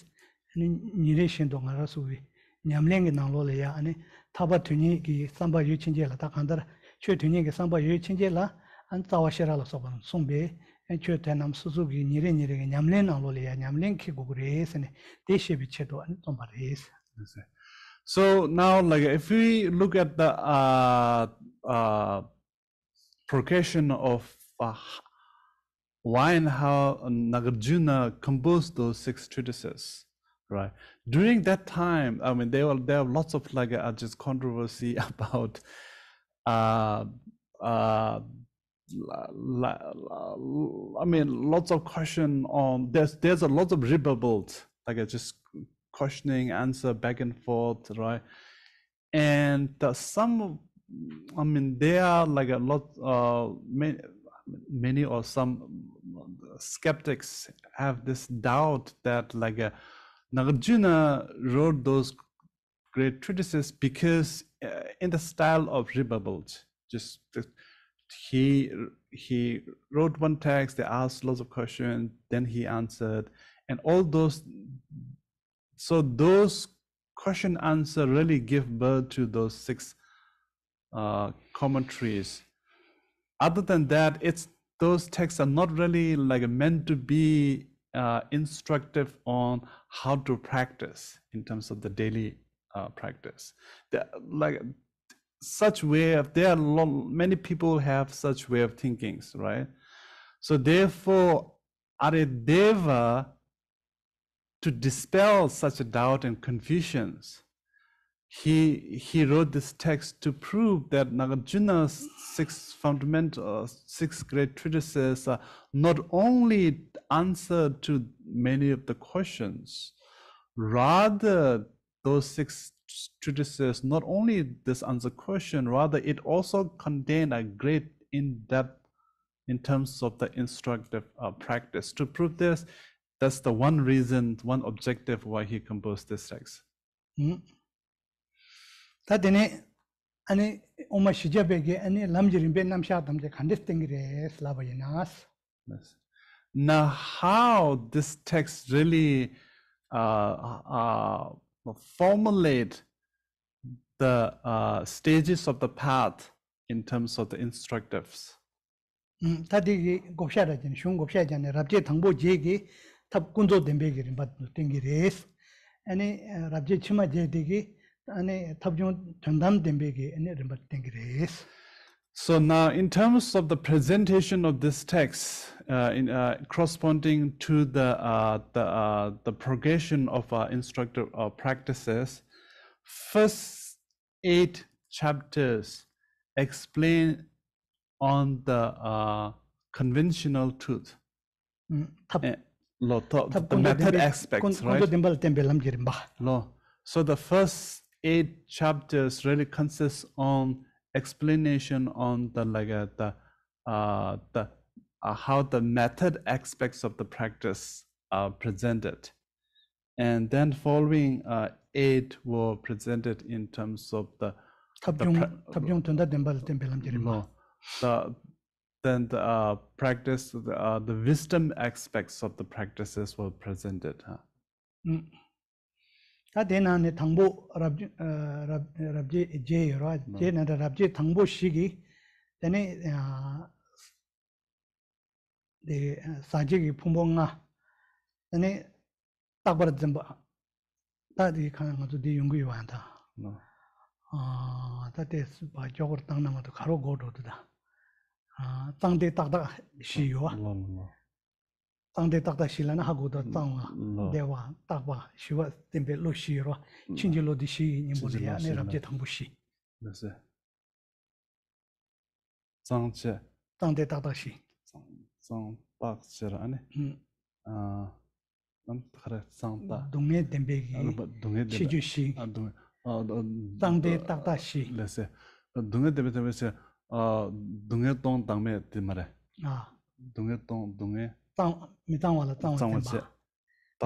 and Nirishin Dongarasuvi, Nyamling in Lolia, and Tabatuniki, Samba Yuchingela, Takanda, Chutuniki, Samba Yuchingela, and Tawashera Soban, Sumbe. Nam Suzuki, Nirin, Yamlin, Alolia, Yamlin, Kigures, and they should be Cheto and Tomaris. So now, like, if we look at the uh, uh, progression of uh, why and how Nagarjuna composed those six treatises, right? During that time, I mean, there were there were lots of like uh, just controversy about uh, uh, I mean, lots of question on, there's there's a lot of riverboat, like just questioning, answer back and forth, right? And uh, some, I mean, there are like a lot, uh, many, many or some skeptics have this doubt that like uh, Nagarjuna wrote those great treatises because uh, in the style of riverboat, just. just he he wrote one text, they asked lots of questions, then he answered, and all those, so those question answer really give birth to those six uh, commentaries. Other than that, it's those texts are not really like meant to be uh, instructive on how to practice in terms of the daily uh, practice. They're, like such way of, there are long, many people have such way of thinkings, right? So therefore, Aryadeva, to dispel such a doubt and confusions, he he wrote this text to prove that Nagarjuna's six fundamental, six great treatises are not only answer to many of the questions, rather those six treatises not only this answer question, rather it also contained a great in-depth in terms of the instructive uh, practice. To prove this, that's the one reason, one objective why he composed this text. Yes. Now how this text really uh, uh, formulate the uh, stages of the path in terms of the instructives. So now in terms of the presentation of this text uh, in uh, corresponding to the uh, the, uh, the progression of uh, instructor uh, practices, first eight chapters explain on the uh, conventional truth, mm. uh, lo, the, the, the method aspects, right? Lo. So the first eight chapters really consists on explanation on the like uh, the uh, the uh, how the method aspects of the practice are presented, and then following uh, eight were presented in terms of the the, the then the uh, practice the, uh, the wisdom aspects of the practices were presented. Huh? Mm. That then on the Tangbo Rabj Rab Rabj J right Jen and Rabj Tangbo Shigi, then uh the Sajigi Pumbonga, then it Tabar Zamba that you can do the Yungu Wanda. No. Uh that is by Jogor Tangnama to Karo Godo to the uh Tang de Tata Shiwa. Tang Tang Mitawala Tang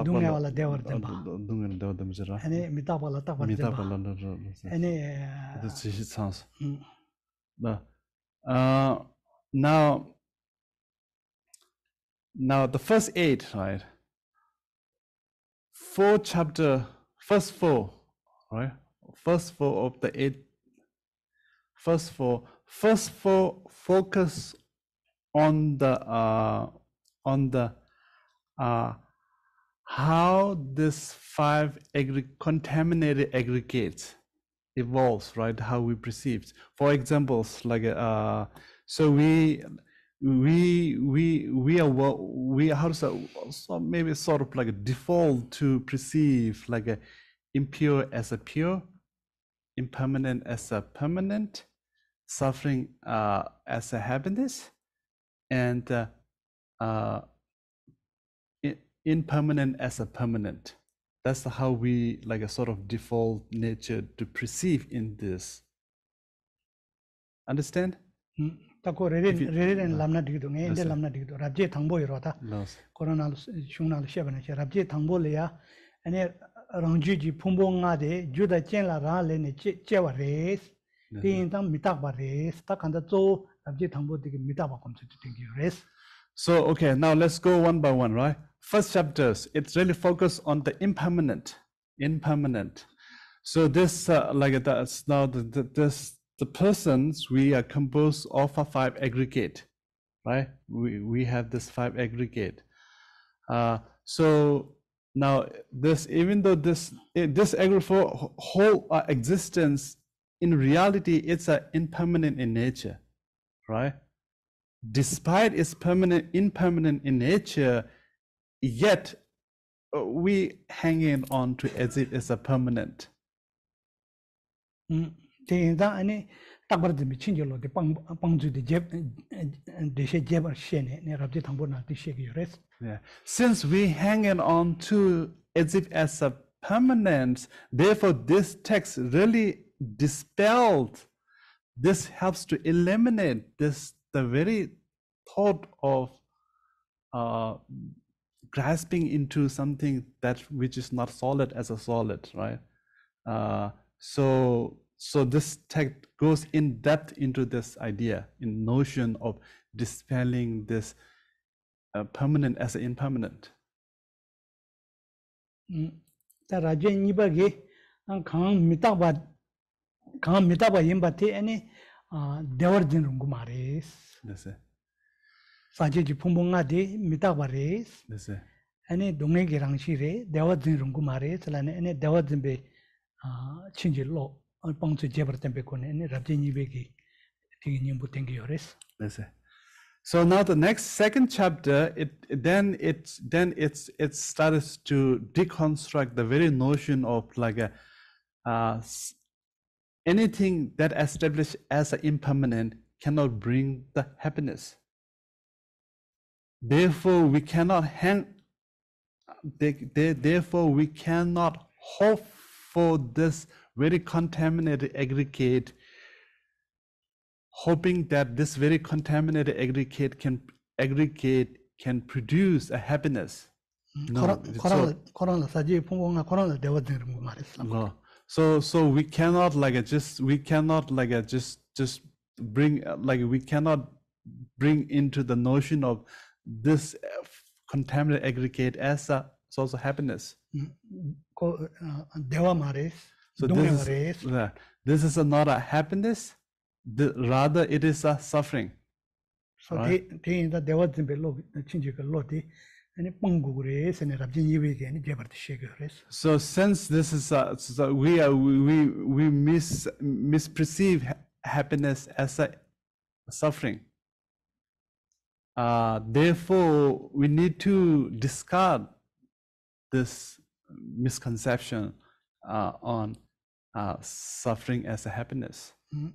Dungawala Devar Demba Dungan Dev Demzera and Mitawala Tapa Mitapala sounds. Uh now now the first eight, right? Four chapter first four, right? First four of the eight first four first four focus on the uh on the uh, how this five agri contaminated aggregates evolves, right? How we perceive. For examples, like uh, so we we we we are we how to say so maybe sort of like a default to perceive like a impure as a pure, impermanent as a permanent, suffering uh, as a happiness, and uh, uh, impermanent as a permanent. That's how we like a sort of default nature to perceive in this. Understand? Hmm. Tako reren reren lamna dikido nge inde lamna dikido rabje thangbo irota corona shunal shebana che rabje thangbo leya ane rangji ji phumbo nga de juda chenla ra le ne chewa res tin tam mitak ba res ta kanda to rabje thangbo de mita ba komse tingi res. So okay, now let's go one by one, right? First chapters, it's really focused on the impermanent, impermanent. So this uh, like that's now the, the, this the persons we are composed of a five aggregate, right? We we have this five aggregate. Uh, so now this, even though this this aggregate whole uh, existence in reality, it's uh, impermanent in nature, right? Despite its permanent, impermanent in nature, yet uh, we hanging on to as it is a permanent. Mm. Any yeah. Since we hanging on to as if as a permanence, therefore this text really dispelled, this helps to eliminate this the very thought of uh, grasping into something that which is not solid as a solid, right? Uh, so So this text goes in depth into this idea, in notion of dispelling this uh, permanent as an impermanent. Mm. So now the next second chapter, it, it then it's then it's it starts to deconstruct the very notion of like a uh, anything that established as an impermanent cannot bring the happiness. Therefore, we cannot hang. They, they, therefore, we cannot hope for this very contaminated aggregate, hoping that this very contaminated aggregate can aggregate can produce a happiness. No. No. So so we cannot like a just we cannot like a just just bring like we cannot bring into the notion of this contaminated aggregate as a source of happiness. So this is, uh, this is a, not a happiness, the, rather it is a suffering. So right? So since this is a, so we are we we mis misperceive happiness as a suffering. Uh, therefore, we need to discard this misconception uh, on. Uh, suffering as a happiness. Mm.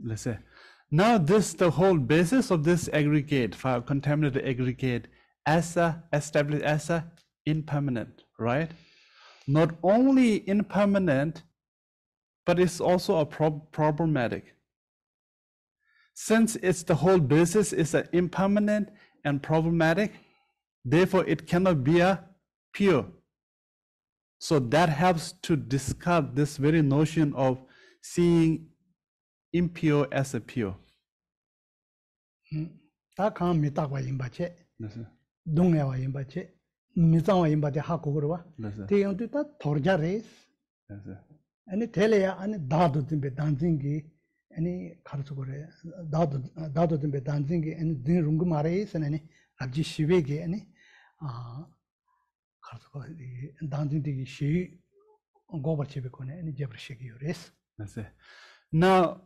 Listen. Now this the whole basis of this aggregate, for contaminated aggregate, as a established as a impermanent, right? Not only impermanent, but it's also a prob problematic. Since it's the whole basis is an impermanent and problematic, therefore it cannot be a pure. So that helps to discard this very notion of seeing impure as a pure. Mm. Now,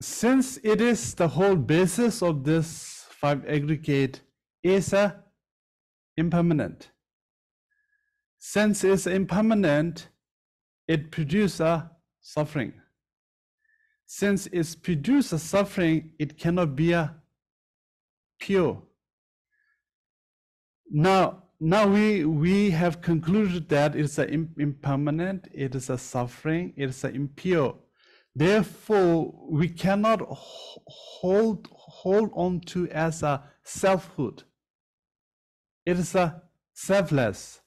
since it is the whole basis of this five aggregate is a impermanent. Since it's impermanent, it produces a suffering. Since it produces a suffering, it cannot be a pure. Now, now we we have concluded that it's an impermanent, it is a suffering, it is an impure. Therefore, we cannot hold hold on to as a selfhood. It is a selfless.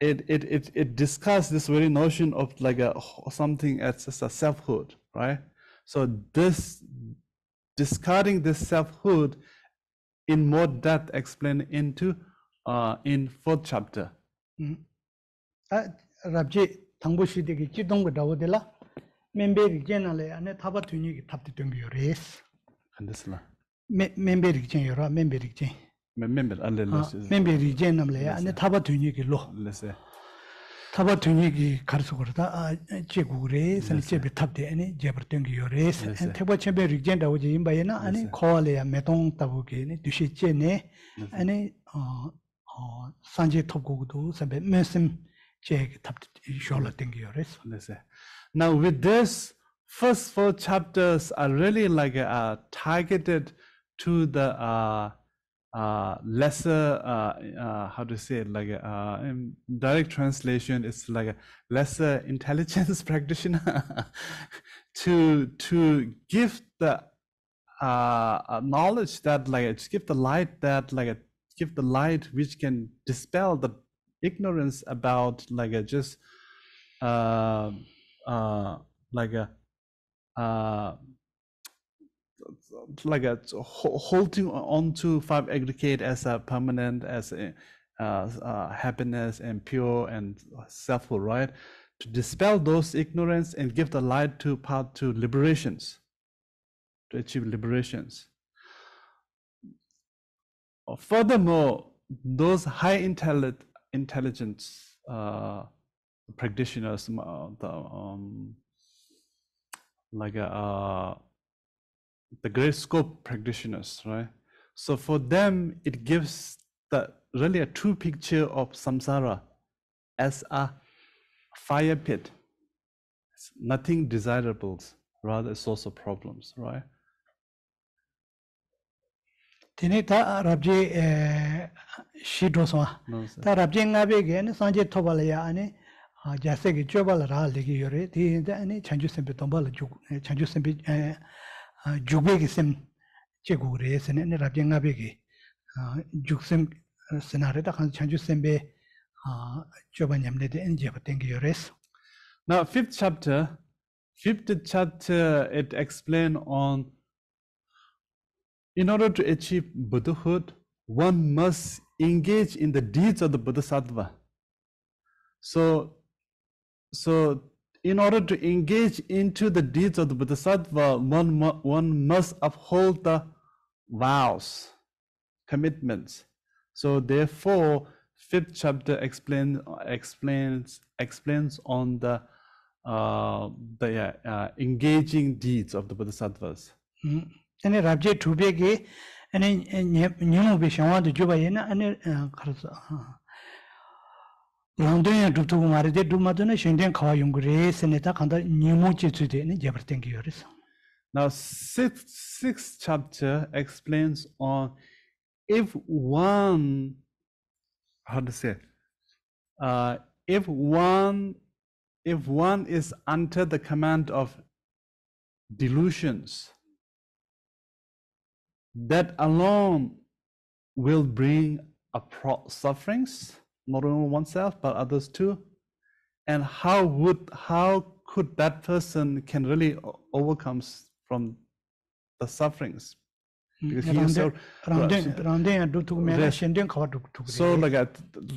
It it it it discusses this very notion of like a something as just a selfhood, right? So this discarding this selfhood in more depth explained into uh, in fourth chapter. Rabji Tangbushi de Chidong Dawodela, Memberi generally and Tabatuni Tapti Dungu race. And this la Memberi General Memberi Jane. Member now with this first four chapters are really like uh, targeted to the uh, Uh, lesser, uh, uh, how to say it, like a, uh, in direct translation, it's like a lesser intelligence practitioner to to give the uh, knowledge that like to give the light that like a, give the light which can dispel the ignorance about like a just uh, uh, like a. Uh, like a holding on to five aggregate as a permanent, as a, uh, uh, happiness and pure and selfhood, right? To dispel those ignorance and give the light to path to liberations, to achieve liberations. Furthermore, those high intelli intelligence uh, practitioners, uh, the, um, like a uh, the great scope practitioners, right? So for them, it gives the really a true picture of samsara as a fire pit. It's nothing desirable, rather a source of problems, right? Tinita Rabji Shidoswa. Tarabji Ngabe again, Sanjay Tobalaya, and Jasek Jobal Raligi, and Chanju Sempi Tombal, Chanju Sempi. Jugbegsim Chegures and Rabjangabegi, Juxim Senareta and Chanjusembe Jobanyamde and Jabatengures. Now, fifth chapter, fifth chapter, it explains on in order to achieve Buddhahood, one must engage in the deeds of the Bodhisattva. So, so. In order to engage into the deeds of the Bodhisattva, one, one must uphold the vows, commitments. So therefore, fifth chapter explain, explains explains on the uh, the uh, engaging deeds of the Bodhisattvas. Mm-hmm. London to Mari de Dumadona, Shindian Kawayung Grace, and Etakanda, Nimuchi today, and Jabertanguris. Now, sixth, sixth chapter explains on if one, how to say, uh, if one, if one is under the command of delusions, that alone will bring a pro sufferings. Not only oneself but others too, and how would how could that person can really overcome from the sufferings? Because he himself, so like a,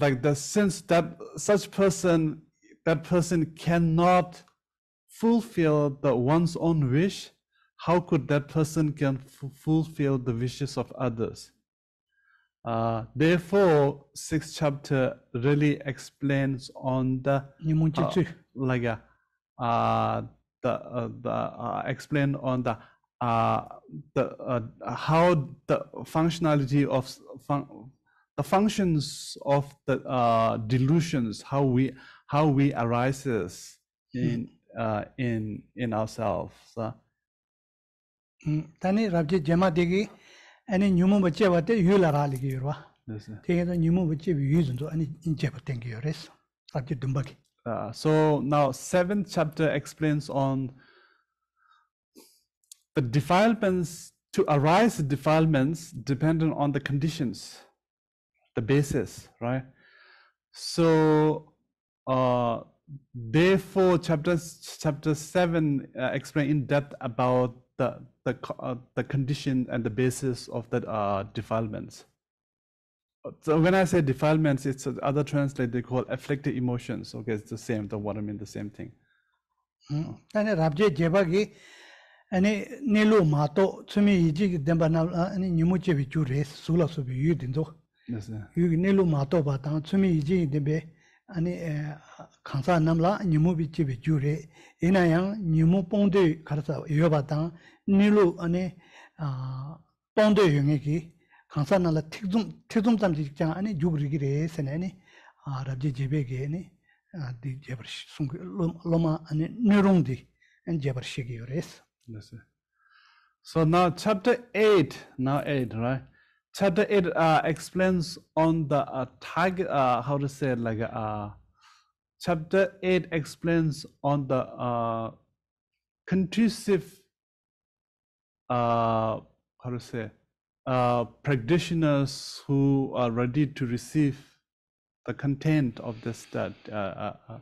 like the sense that such person that person cannot fulfill the one's own wish, how could that person can fulfill the wishes of others? Uh, therefore, sixth chapter really explains on the uh, like a, uh, the uh, the uh, explained on the uh, the uh, how the functionality of fun the functions of the uh, delusions, how we how we arises in mm. uh, in in ourselves. Uh, Tani Rabji Jama Digi and in Yumu Bache Vate Yula Raligirwa. Take the Yumu Bache we use into any in Japatangiores, Rabji Dumbaki. Uh, so now seventh chapter explains on the defilements to arise. Defilements dependent on the conditions, the basis, right? So uh, therefore, chapter chapter seven uh, explain in depth about the the uh, the condition and the basis of the uh, defilements. So when I say defilements, it's other translate they call afflicted emotions. Okay, it's the same. The what I mean, the same thing. Tane rabje jebagi, ani nelu mato tsumi iji demba na ani nyumuche bichu res sula subi yudindo. Yug nelu mato batang tsumi iji dembe ani kansa namla nyumu bichu bichu re. Ina yang nyumu ponde karsa yobatang nelu ani ponde yungeki. Kansanala Tizum Tizum Tamjang any Jubrigres and any uh Rabji Jebegi any uh the Jebrish Sung Loma and Nurundi and Jebershigi race. So now chapter eight, now eight, right? Chapter eight uh explains on the uh target uh how to say it like uh chapter eight explains on the uh conducive uh how to say it? Uh, practitioners who are ready to receive the content of this that uh, uh, uh,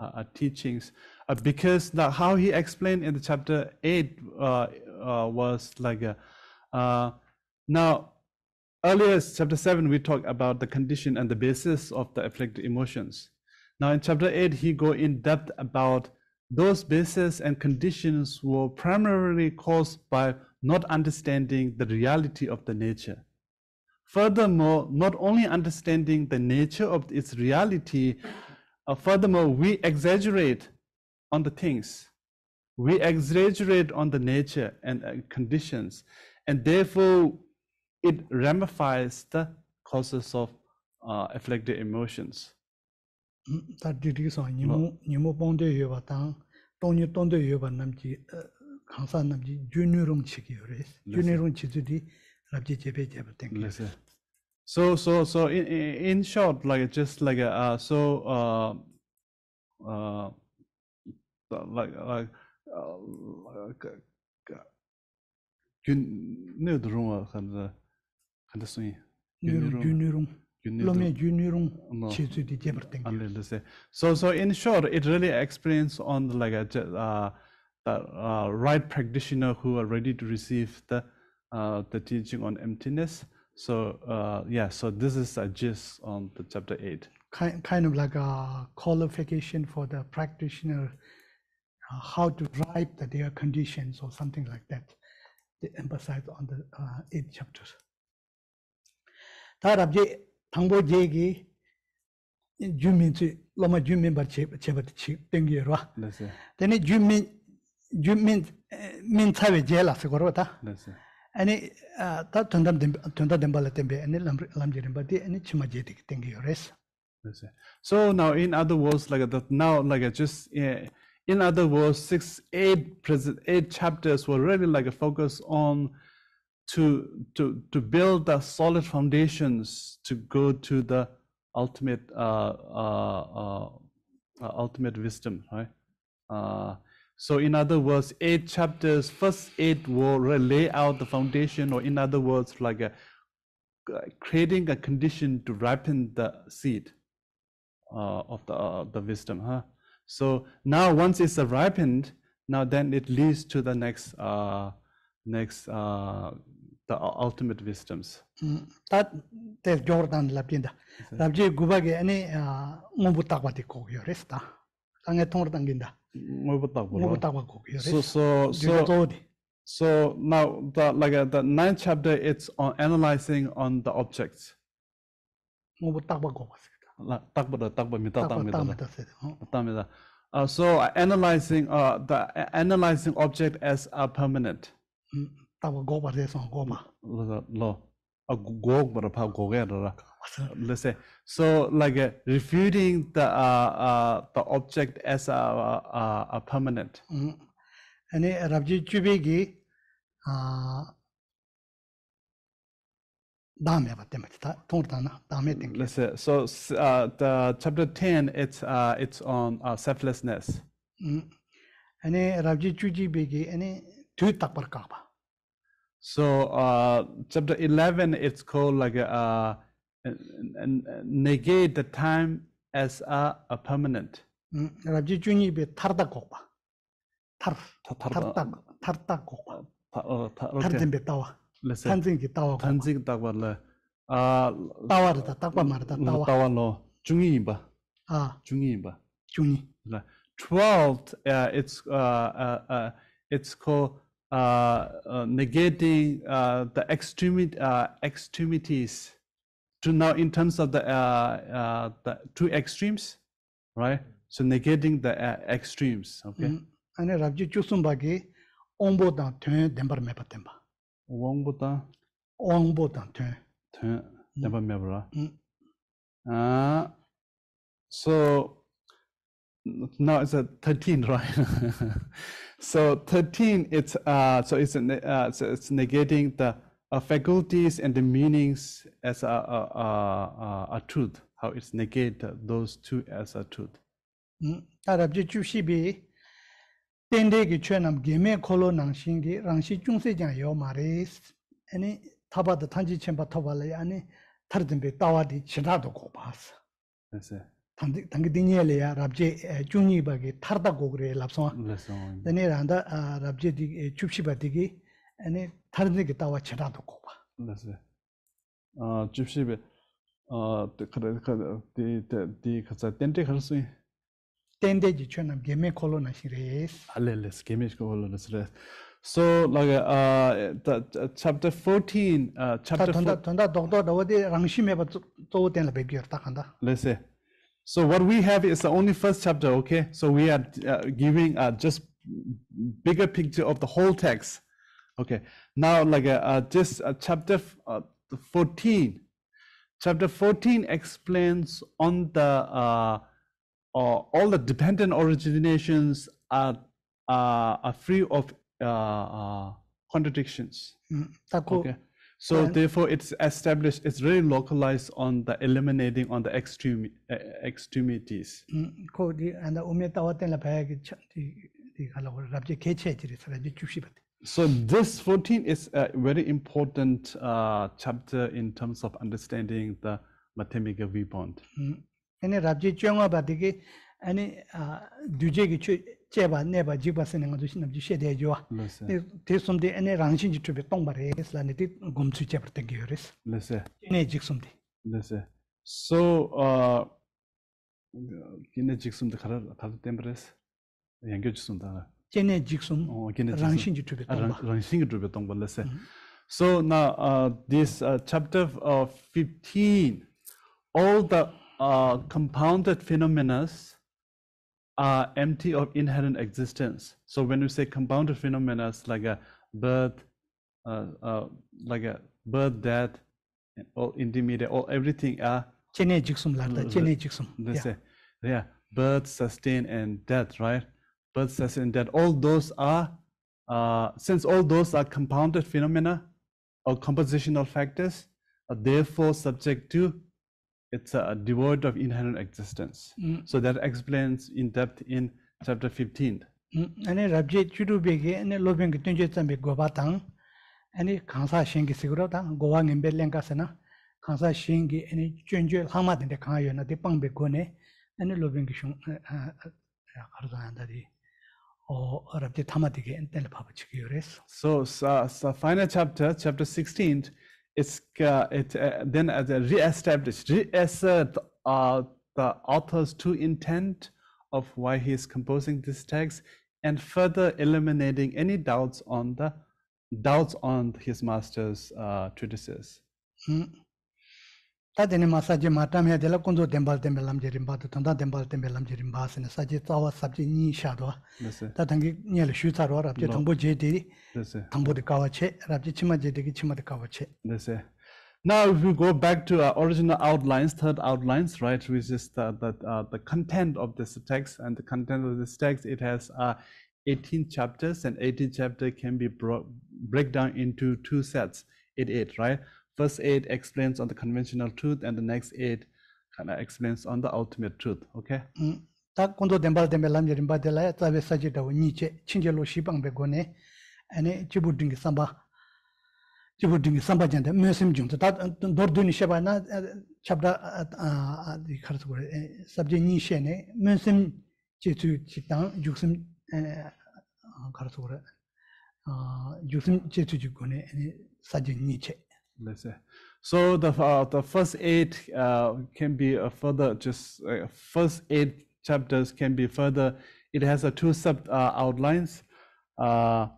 uh, teachings, uh, because the, how he explained in the chapter eight uh, uh, was like a, uh, now earlier chapter seven we talked about the condition and the basis of the afflicted emotions. Now in chapter eight he go in depth about those bases and conditions were primarily caused by not understanding the reality of the nature. Furthermore, not only understanding the nature of its reality, uh, furthermore, we exaggerate on the things. We exaggerate on the nature and uh, conditions, and therefore it ramifies the causes of uh, afflicted emotions. So, so, so in, in short, like just like a, uh, so, uh, uh, like, like, uh, like, uh, you know the room, and the swing. So, so in short, it really explains on like a, uh, the uh, right practitioner who are ready to receive the uh, the teaching on emptiness. So uh, yeah, so this is a gist on the chapter eight. Kind, kind of like a qualification for the practitioner, uh, how to write the, their conditions or something like that. They emphasize on the uh, eight chapters. Tarabje thangbo jegi jumin to lama jumin bar cheb chebat cheb tengi ra. Then jumin. You mean mean Tavi Jela Segorota? Any uh that turned up Dembalate and Lamjimbati and Chimajetic thing you race. So now in other words, like that now like I just uh, in other words, six eight present eight chapters were really like a focus on to to to build the solid foundations to go to the ultimate uh uh uh, uh ultimate wisdom, right? Uh So in other words, eight chapters, first eight will lay out the foundation, or in other words, like a, uh, creating a condition to ripen the seed uh, of the, uh, the wisdom. Huh? So now once it's uh, ripened, now then it leads to the next, uh, next uh, the ultimate wisdoms. That is Jordan Lapinda. Rabji Gubagi, any Mubutabati your resta. So so so so now the like uh, the ninth chapter it's on analyzing on the objects. Uh, so analyzing uh, the uh, analyzing object as a permanent. Let's say so like uh, refuting the uh, uh, the object as a a, a permanent. Mm. And Rabji Chubigi uh Let's say, so uh, the chapter ten, it's uh, it's on uh, selflessness. Mm. So uh, chapter eleven, it's called like a, uh, negate the time as a, a permanent. Mm. Let's say, Tenzin Gyatso le, ah, Tawar da Tawar mar da Tawar. Tawar lo, Jungi ba. Ah, Jungi ba. Jungi. La. Twelfth, uh, it's uh, uh, it's called uh, uh, negating uh, the extremity uh, extremities. To now, in terms of the uh, uh, the two extremes, right? So negating the uh, extremes. Okay. Ane Rabji Chusumba ki, ombo da thun dembar me patemba. Wong Buddha, Wong Buddha, turn, never remember. Ah, so now it's a thirteen, right? So thirteen, it's uh, so it's uh, so it's negating the uh, faculties and the meanings as a a, a, a truth. How it's negate those two as a truth. Mm. Tendegi Chenam Game Colo Nangshingi, Rangshi Jungsejan Yomaris, any Taba the Tanji Chamber Tavale, any Tardembe Tawa di Chinado Copas. Tangdinia, Rabje, Juni Bagi, Tardagogre, Lapson, the Neranda, Rabje Chupshiba Digi, any Tardigitawa Chinado Copa. That's it. Uh, Chupshiba, uh, the the the Casatentic Hersui. So like uh, the, the chapter fourteen, uh, chapter let's say. So what we have is the only first chapter, okay? So we are uh, giving uh, just bigger picture of the whole text, okay? Now like uh, uh, just uh, chapter uh, fourteen, chapter fourteen explains on the. Uh, Uh, all the dependent originations are uh, are free of uh, uh, contradictions. Mm. Okay. So and therefore, it's established. It's really localized on the eliminating on the extreme uh, extremities. Mm. So this fourteen is a very important uh, chapter in terms of understanding the Madhyamaka viewpoint. Mm. Any Rabji Chonga Badigi, any uh Dujegi Cheba, never Jibas and Addition of Jisha Joa. There's some day any Ranshin to be Tombaris, Lanity, Gumsu Chapter Teguris. Let's say, Kinejixum. Let's say. So, uh, Kinejixum the Karat Temperes, Yangijsum, Kinejixum, or Ranshin to be Ranshin to be Tomba, let's say. So now, uh, this uh, chapter of fifteen, all the Uh, compounded phenomena are empty of inherent existence. So when we say compounded phenomena, like a birth, uh, uh, like a birth, death, and all intermediate, all everything are. Chenrezig like that. Chenrezig. They say, yeah, birth, sustain, and death, right? Birth, sustain, death. All those are, uh, since all those are compounded phenomena or compositional factors, are therefore subject to. It's a devoid of inherent existence. Mm. So that explains in depth in chapter fifteen. And a Rabji Chudubegi and a loving Tunjetambi Gobatang, and a Kansa Shingi Sigurata, Goang in Belankasana, Kansa Shingi, and a Junju Hamad in the Kayana, the Pambegone, and a loving Shung Arzandari or Rabji Tamatigi and Telepapachuris. So, so, final chapter, chapter sixteen. It's uh, it uh, then as uh, re-established, reassert uh, the author's true intent of why he is composing this text, and further eliminating any doubts on the doubts on his master's uh, treatises. Mm. Tadini masaji matam ya dela kundu dembal dembelam jirimba tu tanda dembal dembelam jirimba sene saji tawa sabji ni shadwa. Tatangi nyel shutarwa rabje tambo jedi tambo de kawache rabje chima jedi ki chima de kawache. Now if we go back to our original outlines, third outlines, right, which is the the, uh, the content of this text, and the content of this text it has uh, eighteen chapters, and eighteen chapter can be bro break down into two sets, eight eight, right? First eight explains on the conventional truth, and the next eight kind of explains on the ultimate truth. Okay. Mm. Let's say. So the uh, the first eight uh, can be uh, further just uh, first eight chapters can be further. It has a uh, two sub uh, outlines, uh,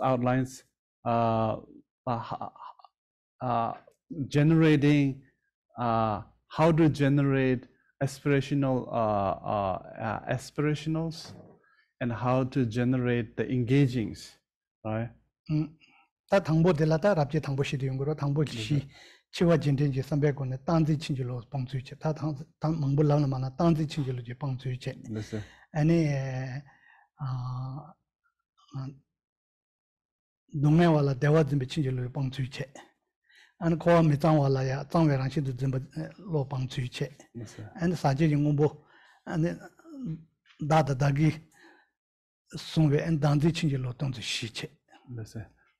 outlines uh, uh, uh, generating uh, how to generate aspirational uh, uh, uh, aspirationals, and how to generate the engagings, right? Mm. Listen.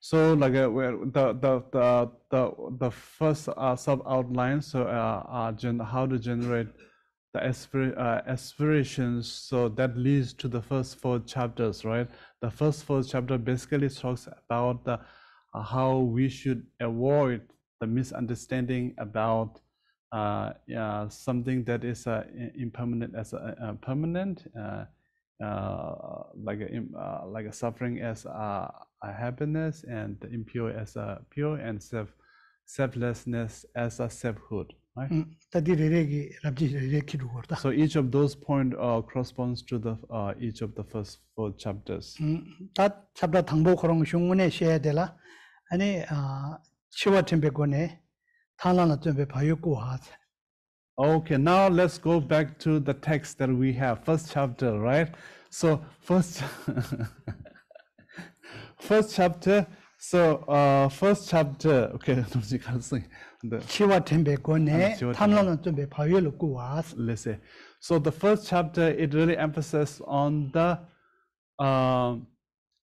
So like uh, where the, the the the the first uh, sub outline, so uh, uh gen how to generate the aspir uh, aspirations, so that leads to the first four chapters, right? The first four chapter basically talks about the uh, how we should avoid the misunderstanding about uh, uh something that is uh, impermanent as a, a permanent, uh, uh like a uh, like a suffering as a A happiness, and the impure as a pure, and self selflessness as a selfhood, right? Mm. So each of those points uh, corresponds to the uh, each of the first four chapters. Mm. Okay, now let's go back to the text that we have, first chapter, right? So first First chapter, so uh, first chapter, okay, let's say. So the first chapter, it really emphasizes on the uh,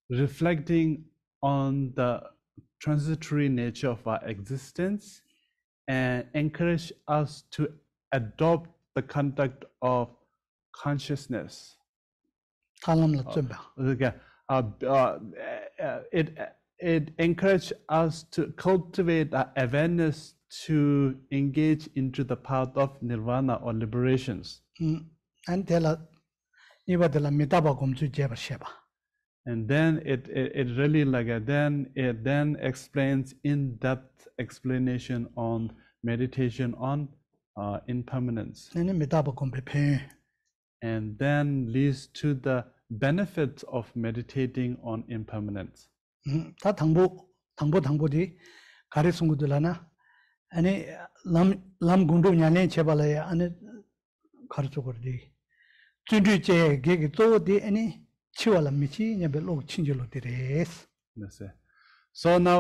reflecting on the transitory nature of our existence, and encourage us to adopt the conduct of consciousness. Uh, okay. Uh, uh, it it encourages us to cultivate our awareness to engage into the path of nirvana or liberations. Mm. And then it, it it really like uh, then it then explains in depth explanation on meditation on uh, impermanence. And then leads to the benefits of meditating on impermanence. So now,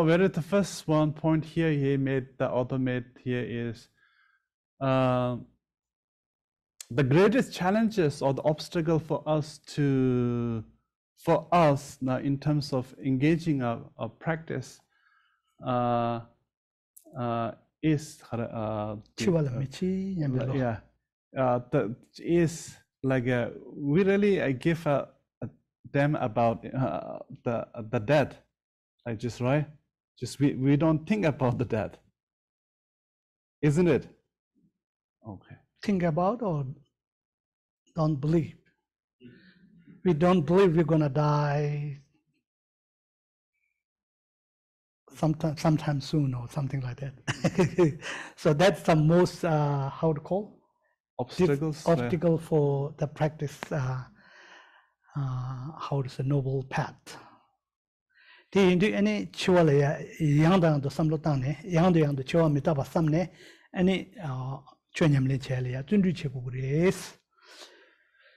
where is the first one point here? He made the author made here is. Uh, The greatest challenges or the obstacle for us to, for us now in terms of engaging our, our practice, uh, uh, is uh, the, uh, yeah, uh, the, is like uh, we really uh, give a, a damn about uh, the the dead, like just right, just we we don't think about the dead, isn't it? Okay. Think about or don't believe. We don't believe we're gonna die. sometime, sometime soon or something like that. So that's the most, uh, how to call? Obstacles. Dif obstacle yeah. for the practice, uh, uh, how to say, noble path. Ti ndu ene chwa le yang dang do samlo tang ne yang de yang de chwa mi ta ba sam ne ene chwenyam le che le ya tundu che bu res.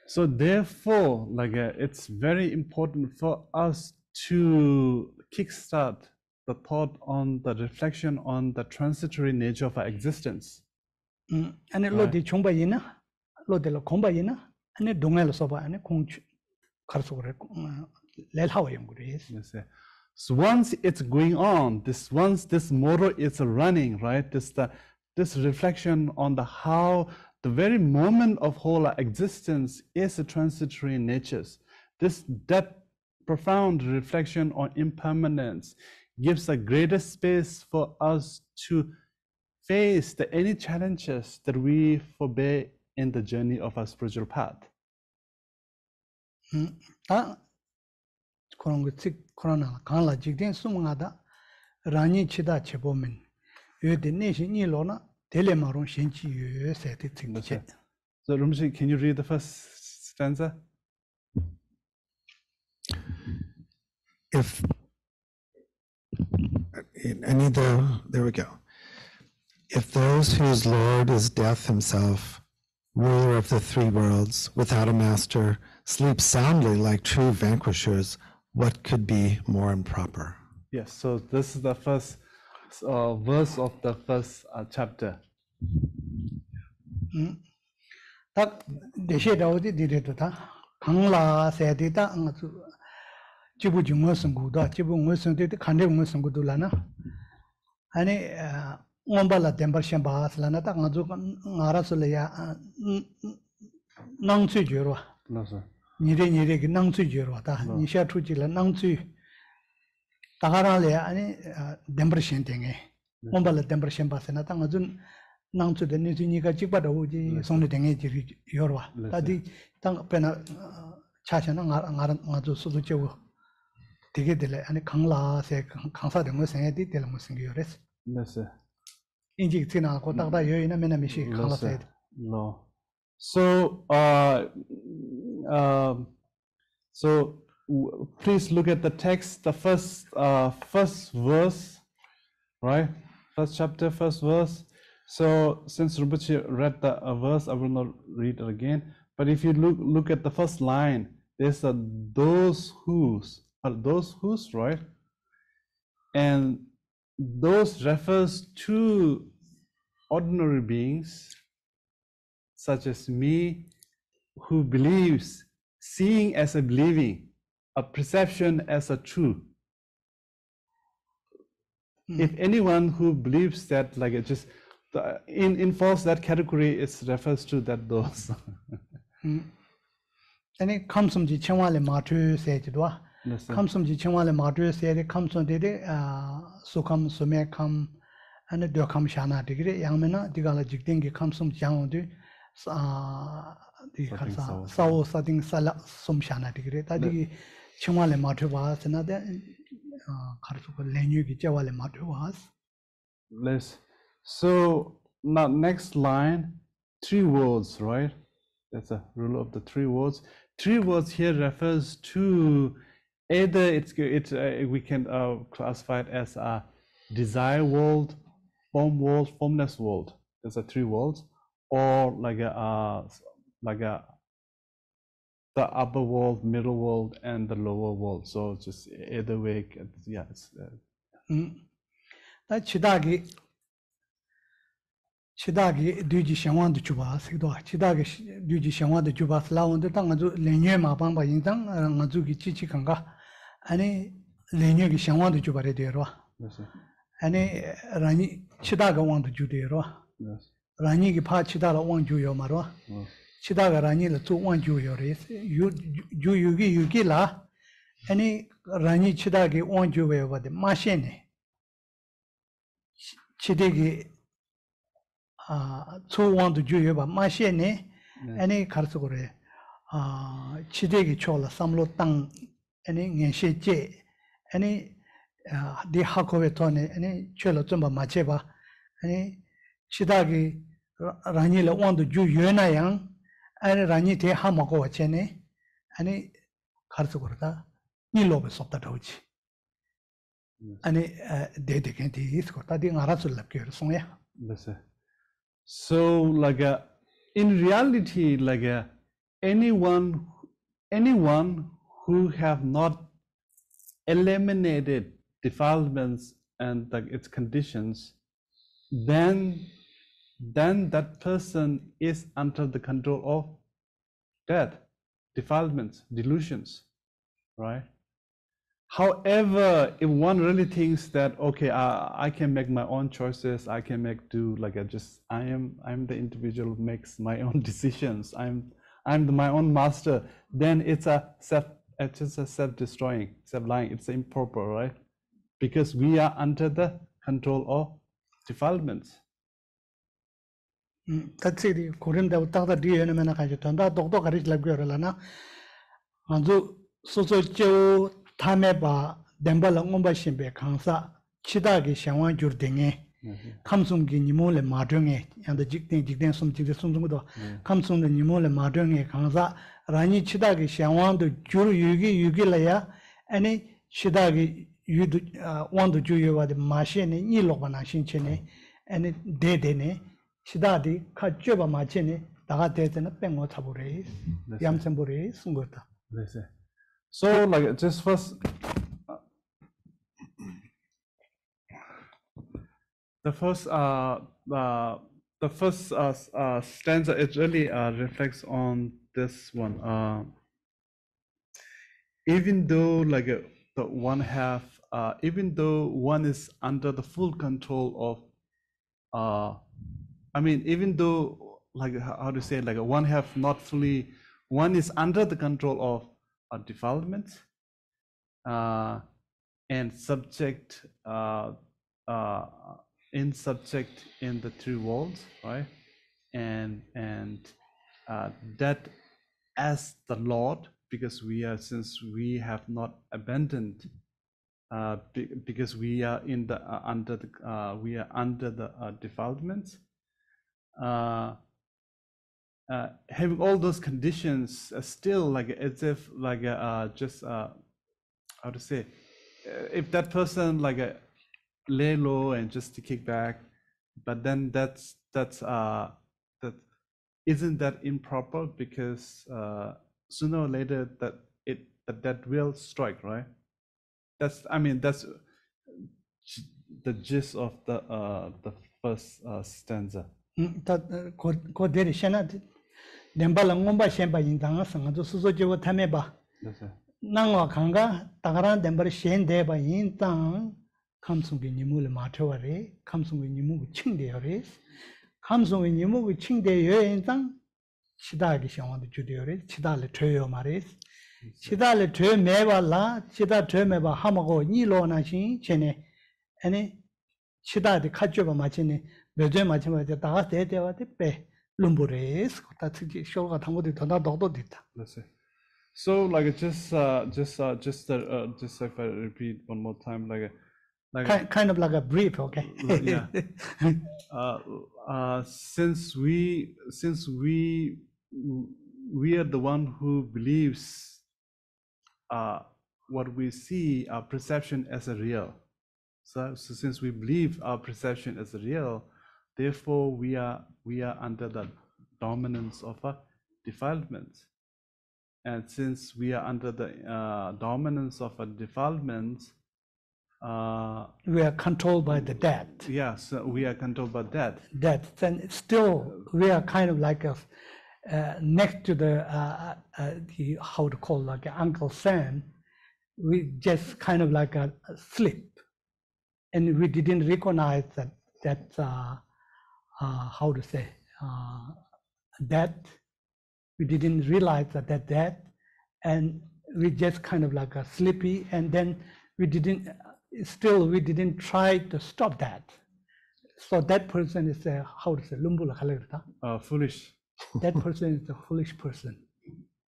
So therefore, like uh, it's very important for us to kickstart the thought on the reflection on the transitory nature of our existence. Mm. Ane right. Lo de chomba yina, lo de lo komba yina, ane donga lo soba ane kong karsogre le hawa yam gures. Yes. Yeah. So once it's going on, this once this motor is running, right? This the this reflection on the how the very moment of whole existence is a transitory nature. This that profound reflection on impermanence gives a greater space for us to face the any challenges that we forbear in the journey of our spiritual path. Mm. Ah. Corona, Kanla Jigden Sumada, Rani Chida Chebomin. You the nation Ilona, Telemaron Shinchi, you said it. So, Rumshi, can you read the first stanza? If I need the, there we go. If those whose Lord is death himself, ruler of the three worlds, without a master, sleep soundly like true vanquishers, what could be more improper? Yes, so this is the first uh, verse of the first uh, chapter. Mm. No, sir. Nire nire ki nangtsu jirwa ta, nisha tuji la nangtsu takara le ane dembra shentenge, omba la dembra shemba sena ta ngazun nangtsu de nisu nika jikpa da uji songde denge jiri yorwa. Tadi tang pena chasha na ngaran ngazu sudu chewu dike dile ane kangla se kangsa dengu senye di dile musingi yores. Injik tina ko takda yoyi na mena mishi kangla se. So, uh, uh, so please look at the text, the first, uh, first verse, right? First chapter, first verse. So, since Rinpoche read the uh, verse, I will not read it again. But if you look look at the first line, there's a those whose, or those whose, right? And those refers to ordinary beings, such as me, who believes, seeing as a believing, a perception as a true. Mm. If anyone who believes that, like it just, the, in, in false that category, it refers to that those. Mm. And it comes from the Chenwale Matru said, comes from the Chenwale Matru said, it comes from the Sukam, Sumekam, and the Dokam Shana degree, Yamena, the Galagic thing, it comes from Jandu. Sa the Kasa, Sao Satin Sala, Sumshana degree, Tadi Chumale Matuas, another Karsuka Lenuki Javale Matuas. Let's so now, next line, three words, right? That's a rule of the three words. Three words here refers to either it's it's uh, we can uh, classify it as a desire world, form world, formless world. That's a three worlds. Or like a uh, like a the upper world, middle world, and the lower world. So just either way, it's, yeah. It's, uh, mm. That chidagi chidagi duji shangwan de chuba sigdo chidagi duji shangwan de chuba slaon de tangazu lenye ma bamba yintang ngazu gi chichi kanga ani lenye gi shangwan de chuba de ro ani rani chidaga wan de jude ro. Rani Gipa Chidala won't do your marwa. Chidaga Rani the two won't do your race. You Yugi Yugila, any Rani Chidagi won't do over the machine. Chidigi two want to do you about machine, any Karsugore, Chidigi Chola, Samlo Tang, any Ngenshi J, any di hakowe tone ani chelo tsumba macheba ani chidagi rani le ondo ju yena yang ani rani te hamako wachene ani kharsu korta ni lobe sopta dauchi ani de de kenti is korta di ngarasul lapke songya. So like a, in reality, like a, anyone anyone who have not eliminated defilements and like its conditions, then then that person is under the control of death, defilements, delusions, right? However, if one really thinks that okay, I, I can make my own choices, I can make do like I just I am I'm the individual who makes my own decisions, I'm I'm the, my own master, then it's a self it's a self-destroying, self-lying, it's improper, right? Because we are under the control of defilements. That's it. Korean that the D N A man can just under doctor Harish Labgyor lana. Anju so so cheo thame ba demba langomba shimbe khansa chida ge shangwan jurdenge. Kamsum ge nimole madonge and the jikten jikten som jikten som do. Kamsum de nimole madonge khansa rani chida ge shangwan do jur yugi yugi laya ani chida ge you do want to do you the machine in Ilobana Shinchene and it dead in a Shidadi, Kajuba Machine, Tagate and a Pengo Tabure, Yamsambure, Sungota. So, like, just first, the first, uh, uh, the first uh, uh, stanza, it really uh, reflects on this one. Uh, even though, like, a But one have, uh, even though one is under the full control of, uh, I mean, even though, like, how to say, like, one have not fully, one is under the control of uh, defilement uh, and subject, uh, uh, in subject in the three worlds, right? And, and uh, that as the Lord, because we are, since we have not abandoned, uh, be, because we are in the uh, under the uh, we are under the uh, defilements, uh, uh, having all those conditions uh, still like as if like uh, uh, just uh, how to say, if that person like uh, lay low and just to kick back, but then that's that's uh, that isn't that improper because. Uh, Sooner or later, that it that, that will strike, right? That's I mean that's the gist of the uh, the first uh, stanza. That ko ko deri shena demba langomba shemba yindanga sangado suso jewo thameba. Nangwa khanga tagaran demba shen deba yindang kamsungi nimul mataware kamsungi nimu chingdeore kamsungi nimu chingdeyo yindang. Chidagi Shaman the Judiori, Chidale Trio Maris, Chidale Tre Meva La, Chida Tremeva Hamago, Nilo Nashin, Chene, any Chida the Kajuba Machine, the Gemachima de Date de Pe, Lumbures, Kotaki Shoga Tamudu Tana Dodita. That's it. So, like, just, uh, just, uh, just, uh, uh, just if I repeat one more time, like, a, like kind, a, kind of like a brief, okay? Like, yeah. uh, uh, since we, since we, we are the one who believes uh, what we see, our perception as a real. So, so since we believe our perception as a real, therefore we are we are under the dominance of a defilement. And since we are under the uh, dominance of a defilement, uh, we are controlled by the death. Yes, yeah, so we are controlled by death. Death, and still we are kind of like a. Uh, next to the, uh, uh, the how to call like Uncle Sam, we just kind of like a, a slip, and we didn't recognize that that uh, uh, how to say uh, that we didn't realize that that that, and we just kind of like a slippy, and then we didn't still we didn't try to stop that, so that person is uh, how to say lumbula uh, foolish. That person is a foolish person.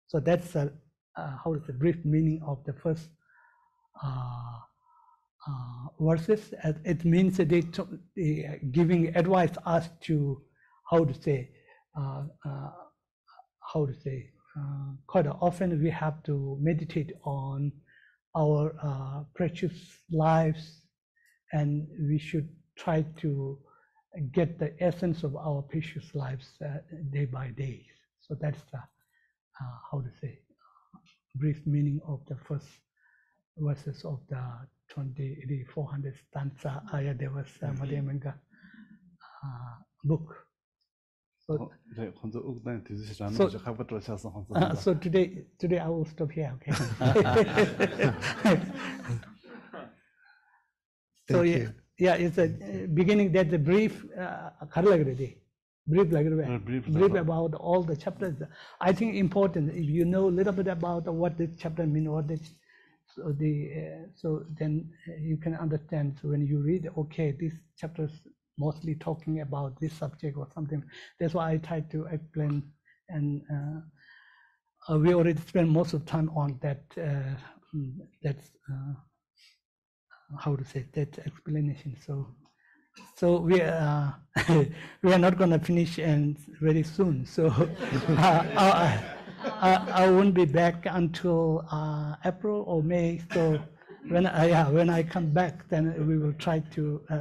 So that's a, uh, how is the brief meaning of the first uh, uh, verses. As it means they, they giving advice as to how to say, uh, uh, how to say. Uh, quite often we have to meditate on our uh, precious lives, and we should try to get the essence of our precious lives uh, day by day. So that's the, uh, how to say, brief meaning of the first verses of the twenty-four hundred stanza Aryadeva's uh, Madhyamaka uh, book. So, so, uh, so today, today I will stop here. Okay. So Thank yeah, you. yeah, it's a uh, beginning. That's a brief, uh, brief, brief, brief about all the chapters. I think important if you know a little bit about what this chapter means, what this, so the uh, so then you can understand. So when you read, okay, these chapters mostly talking about this subject or something. That's why I tried to explain, and uh, uh, we already spent most of time on that. Uh, that's uh, how to say that explanation. So, so we are uh, we are not going to finish and very soon. So uh, I, I, I won't be back until uh, April or May. So. When I, yeah, when I come back, then we will try to uh,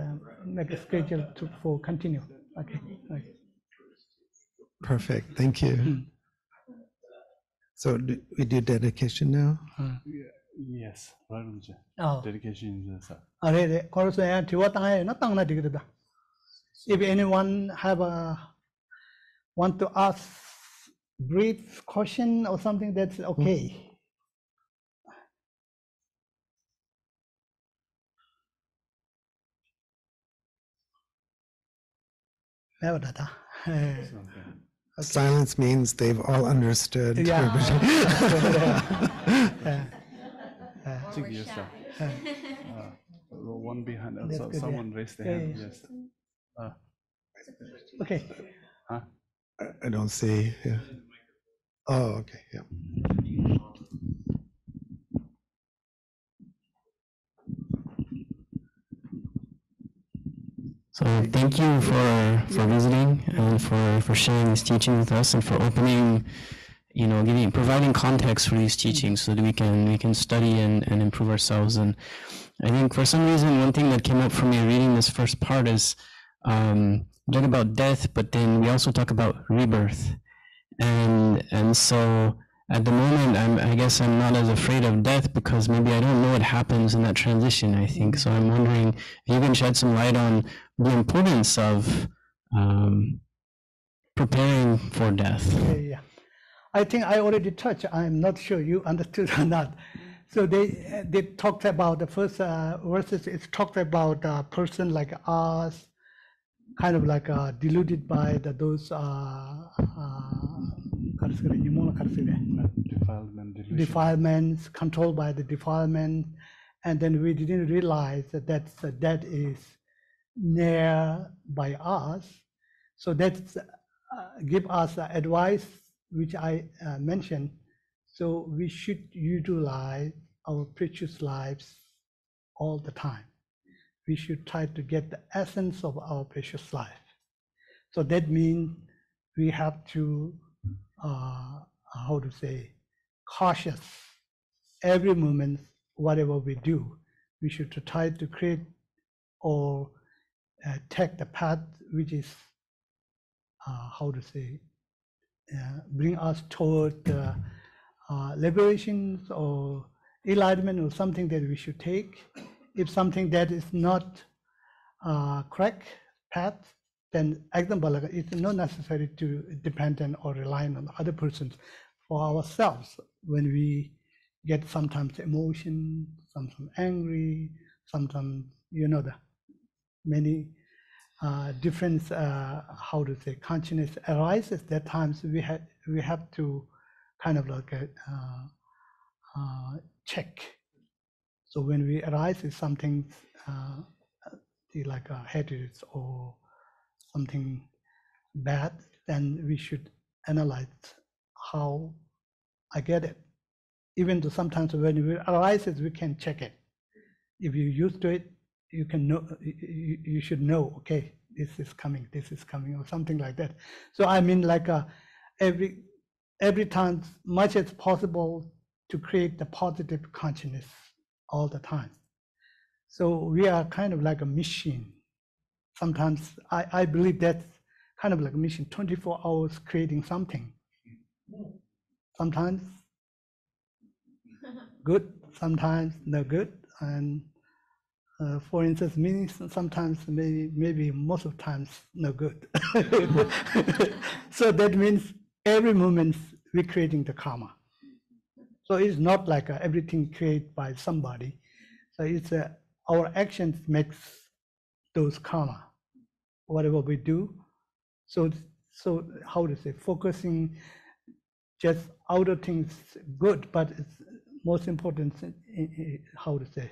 make a schedule to, for continue. Okay. okay. Perfect. Thank you. Mm. So do we do dedication now? Uh. Yes. Oh. Dedication is the If anyone have a want to ask brief question or something, that's okay. Mm. Okay. Silence means they've all understood. Yeah. yeah. Uh, uh, one behind, so good, someone yeah. raised their yeah, hand. Yeah. Yes. Uh, okay. Huh? I don't see. Yeah. Oh, okay. Yeah. So thank you for for visiting and for for sharing this teaching with us, and for opening, you know, giving providing context for these teachings so that we can we can study and and improve ourselves. And I think for some reason one thing that came up for me reading this first part is um, we talk about death, but then we also talk about rebirth, and and so at the moment I'm I guess I'm not as afraid of death because maybe I don't know what happens in that transition. I think so. I'm wondering if you can shed some light on the importance of um, preparing for death. Yeah, I think I already touched. I'm not sure you understood or not. So they they talked about the first uh, verses. It's talked about a person like us, kind of like uh, deluded by the those uh, uh, defilement, defilements, controlled by the defilement, and then we didn't realize that that's, uh, that is near by us. So that's uh, give us uh, advice which I uh, mentioned. So we should utilize our precious lives all the time. We should try to get the essence of our precious life. So that means we have to uh, how to say cautious every moment. Whatever we do, we should try to create or Uh, take the path which is, uh, how to say, uh, bring us toward uh, uh, liberation or enlightenment or something that we should take. If something that is not uh, correct path, then example, it's not necessary to depend on or rely on other persons. For ourselves, when we get sometimes emotion, sometimes angry, sometimes, you know, the many uh, different, uh, how to say, consciousness arises. That times we have we have to kind of like a, uh, uh, check. So when we arise, is something uh, like a hatred or something bad, then we should analyze how I get it. Even though sometimes when we arises, we can check it. if you're used to it, you can know, you, you should know, okay, this is coming, this is coming, or something like that. So I mean, like a, every every time, much as possible, to create the positive consciousness all the time. So we are kind of like a machine. Sometimes I, I believe that's kind of like a machine, twenty-four hours creating something. Sometimes good, sometimes not good. And uh, for instance, meaning sometimes maybe maybe most of times not good. So that means every moment we're creating the karma. So it's not like a, everything created by somebody. So it's a, our actions makes those karma, whatever we do. So so how to say, focusing just outer things good, but it's most important, how to say,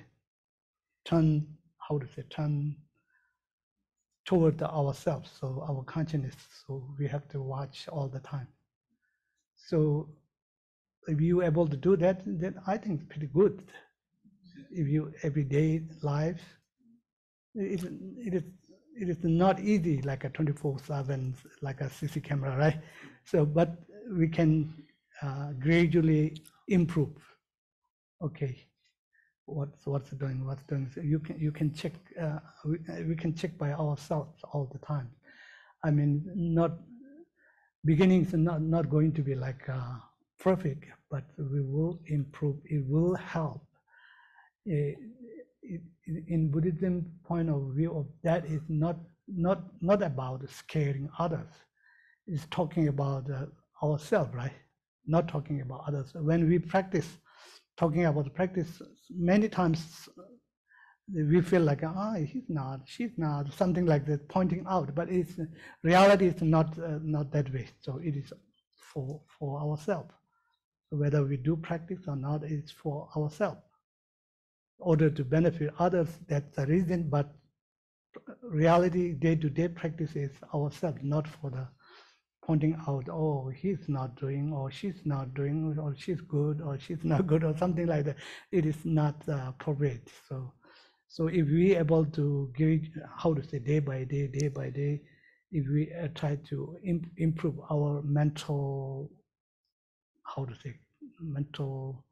turn, how to say, turn toward ourselves, so our consciousness. So we have to watch all the time. So if you're able to do that, then I think it's pretty good. If you everyday life, it, it is it is not easy like a twenty-four seven like a C C camera, right? So but we can uh, gradually improve. Okay, what's what's doing, what's doing. So you can you can check. Uh, we, we can check by ourselves all the time. I mean, not beginnings are not not going to be like uh, perfect, but we will improve. It will help. It, it, in Buddhism point of view of that is not not not about scaring others. It's talking about uh, ourselves, right? Not talking about others. When we practice. Talking about the practice, many times we feel like, ah, oh, he's not, she's not, something like that, pointing out. But it's reality is not uh, not that way. So it is for for ourselves. So whether we do practice or not, it's for ourselves. In order to benefit others, that's the reason. But reality, day-to-day practice is ourselves, not for the pointing out, oh, he's not doing, or she's not doing, or she's good, or she's not good, or something like that. It is not uh, appropriate. So, so if we able to give, how to say, day by day, day by day, if we uh, try to imp improve our mental, how to say, mental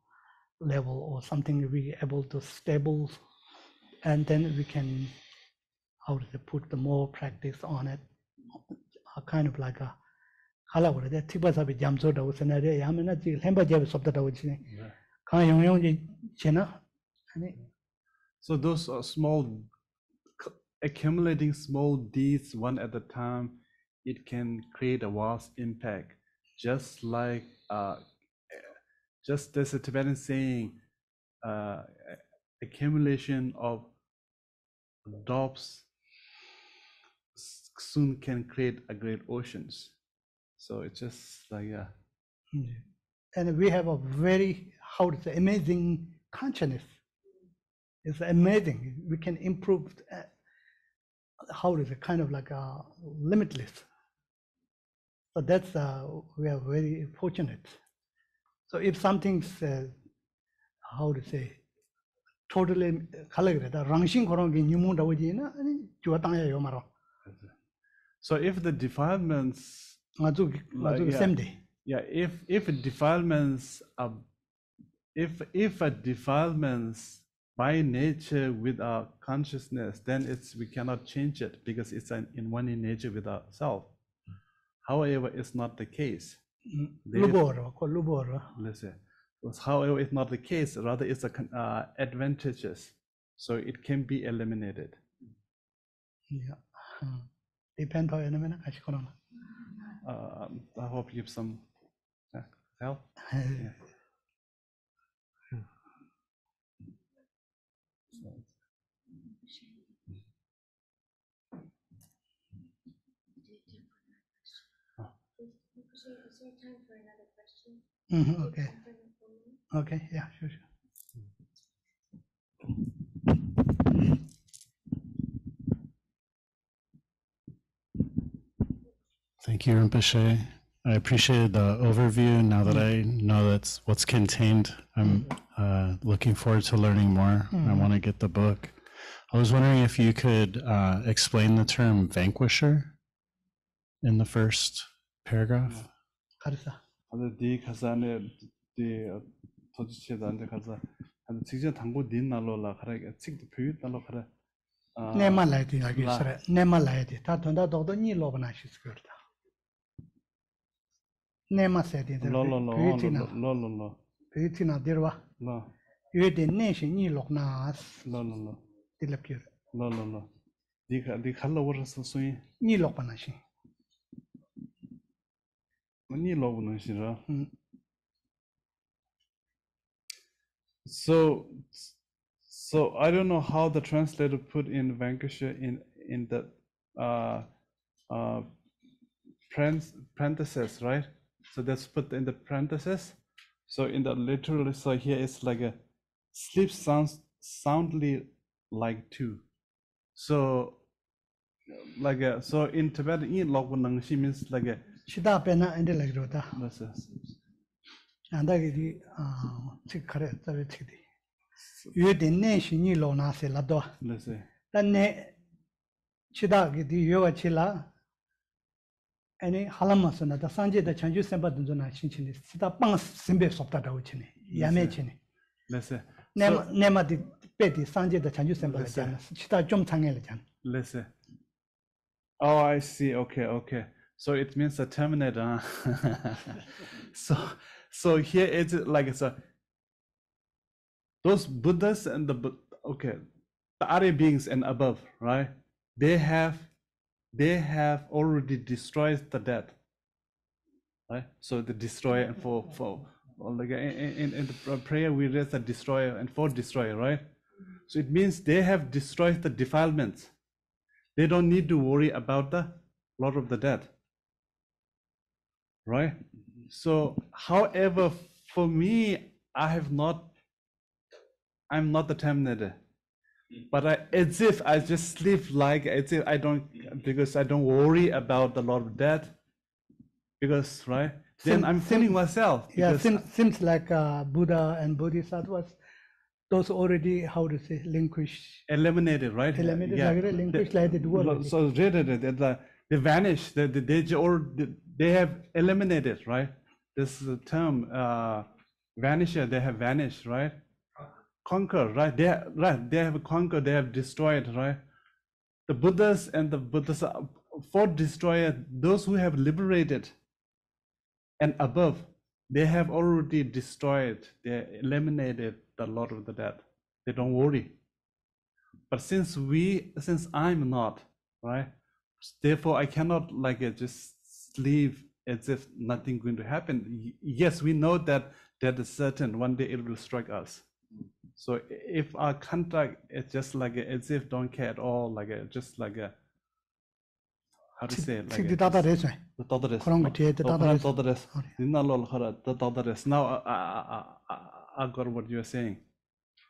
level or something, we able to stable, and then we can, how to say, put the more practice on it, uh, kind of like a. So those are small, accumulating small deeds one at a time, it can create a vast impact. Just like, uh, just as a Tibetan saying, uh, accumulation of drops soon can create a great oceans. So it's just like, yeah. And we have a very, how to say, amazing consciousness. It's amazing. We can improve, uh, how to say, kind of like a limitless. So that's, uh, we are very fortunate. So if something's, uh, how to say, totally, so if the defilements, like, yeah, yeah, if if defilements are, if if a defilements by nature with our consciousness, then it's we cannot change it because it's an in one in nature with ourself. However, it's not the case. Listen, however, it's not the case. Rather, it's a uh, advantageous, so it can be eliminated. Yeah, depend on element. Uh, I hope you have some uh, help. Yeah. Oh. Is there time for another question? Mm-hmm, okay. Okay, yeah, sure, sure. Thank you, Rinpoche. I appreciated the overview. Now that I know that's what's contained, I'm uh, looking forward to learning more. Mm. I want to get the book. I was wondering if you could uh, explain the term vanquisher in the first paragraph. Nema said in the Lolo, Pitina Dirwa, you the nation, you look nas, Lolo, Tilapir, Lolo, the color was so sweet, Nilopanashi. So, so I don't know how the translator put in vanquisher in in the uh, uh, parentheses, right? So that's put in the parentheses. So in the literally, so here it's like a sleep sounds soundly like two. So like a, so in Tibetan, she means like a. And that is the correct. You didn't nation you loan us a lado. Let's say. Then Chidagi, you were chilla. Any Halamasana, the Sanjay, the Chanju Sembadunzona Chinchin, Sita Pans Simbes of Tadauchini, Yamechini. Let's say. Nema did Betty, Sanjay, the Chanju Sembadajan, Chita Jum Tangelijan. Let's say. Oh, I see. Okay, okay. So it means a terminator. Huh? so, so here it's like it's a. Those Buddhas and the okay, the Arya beings and above, right? They have. They have already destroyed the death, right? So the destroyer and for for like in, in the prayer we read the destroyer and for destroyer, right? So it means they have destroyed the defilements. They don't need to worry about the lot of the death, right? So, however, for me, I have not. I'm not the terminator. But I, as if I just sleep like as if I don't, because I don't worry about the Lord of Death, because right then seems, I'm feeling myself. Yeah, seems, seems like uh, Buddha and Bodhisattvas, those already how to say relinquish, eliminated, right? Eliminated, yeah. Like relinquished, like it were. So they, they, they vanish. They they they, or they have eliminated, right? This is the term uh, vanisher. They have vanished, right? Conquer, right? They right. They have conquered. They have destroyed, right? The Buddhas and the Buddhas for destroyer. Those who have liberated and above, they have already destroyed. They eliminated the Lord of the Death. They don't worry. But since we, since I'm not, right? Therefore, I cannot like just sleep as if nothing going to happen. Yes, we know that that is certain. One day it will strike us. So if our contact is just like a, as if don't care at all, like a, just like a how to say it, like the tadares, the tadares, the tadares. Now I, I, I, I got what you are saying.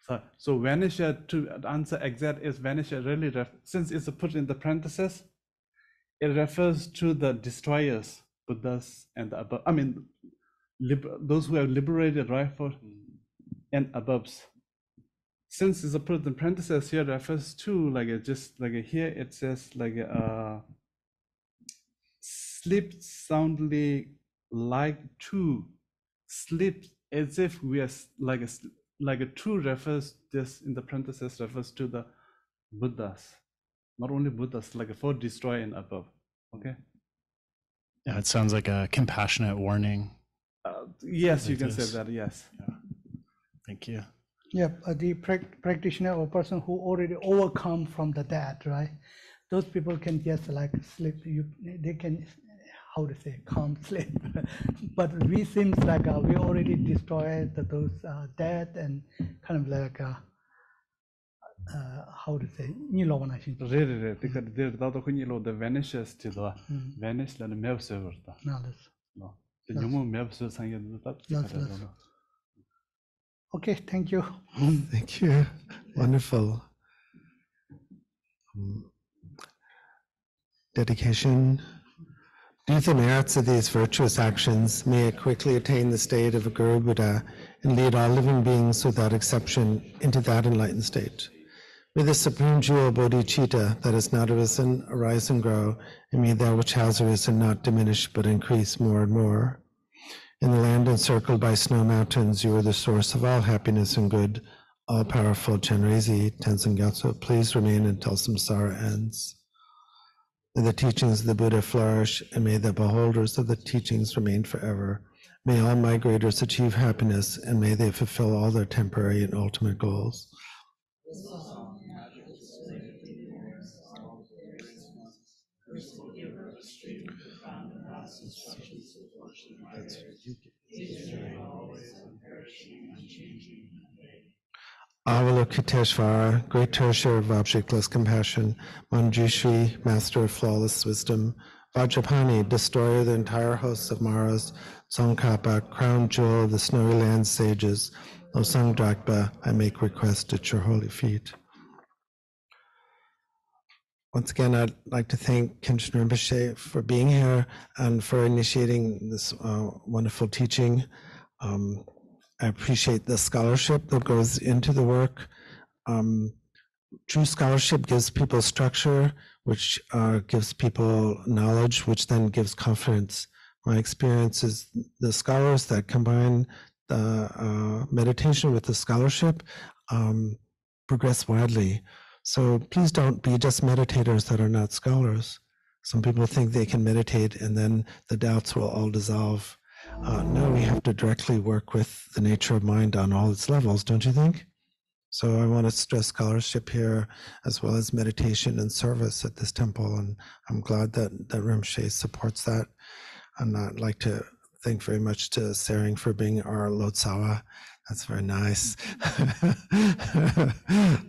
So, so vanisher to answer exact is vanisher really ref, since it's put in the parentheses, it refers to the destroyers, Buddhas and the above. I mean, liber, those who have liberated right for and above. Since it's a put in parentheses here, refers to like a, just like a, here it says like a, uh, sleep soundly like two, sleep as if we are like a like a two refers this in the parentheses refers to the Buddhas, not only Buddhas like a four destroy and above. Okay. Yeah, it sounds like a compassionate warning. Uh, yes, like you can this. Say that. Yes. Yeah. Thank you. Yeah, uh, the pra practitioner or person who already overcome from the death, right? Those people can just like sleep. You, they can, how to say, calm sleep. But we seems like uh, we already destroyed the, those uh, death and kind of like uh, uh, how to say, nilovanashi. Really, really, because there is that who nilov the vanishes till the vanish and the melsever. No, no. The new melsever sangyed that. Okay, thank you. Thank you. Yeah. Wonderful. Um, dedication Due to the merits of these virtuous actions, may it quickly attain the state of a Guru Buddha and lead all living beings without exception into that enlightened state. May the Supreme Jewel Bodhicitta that has not arisen, arise and grow, and may that which has arisen not diminish but increase more and more. In the land encircled by snow mountains, you are the source of all happiness and good. All-powerful Chenrezig, Tenzin Gyatso, please remain until samsara ends. May the teachings of the Buddha flourish, and may the beholders of the teachings remain forever. May all migrators achieve happiness, and may they fulfill all their temporary and ultimate goals. Avalokiteshvara, great treasure of objectless compassion, Manjushri, master of flawless wisdom, Vajrapani, destroyer of the entire hosts of Maras, Tsongkhapa, crown jewel of the snowy land sages, Losang Drakpa, I make request at your holy feet. Once again, I'd like to thank Khenchen Rinpoche for being here and for initiating this uh, wonderful teaching. Um, I appreciate the scholarship that goes into the work. Um, true scholarship gives people structure, which uh, gives people knowledge, which then gives confidence. My experience is the scholars that combine the uh, meditation with the scholarship um, progress widely. So please don't be just meditators that are not scholars. Some people think they can meditate and then the doubts will all dissolve. Uh, no, we have to directly work with the nature of mind on all its levels, don't you think? So I want to stress scholarship here as well as meditation and service at this temple, and I'm glad that, that Rinpoche supports that. And I'd like to thank very much to Sering for being our Lotsawa. That's very nice.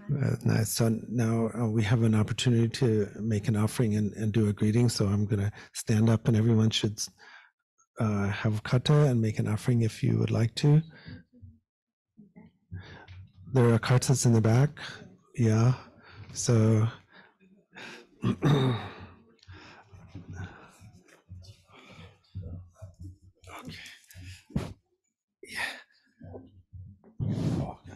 That's nice. So now uh, we have an opportunity to make an offering and, and do a greeting. So I'm going to stand up and everyone should Uh, have kata and make an offering if you would like to. There are katas in the back, yeah. So okay. Yeah. Oh, God. Yeah.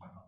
Wow.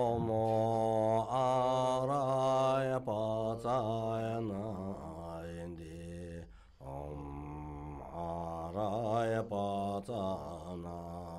Omo araya pacaya nayindi. Om araya pacaya nayindi.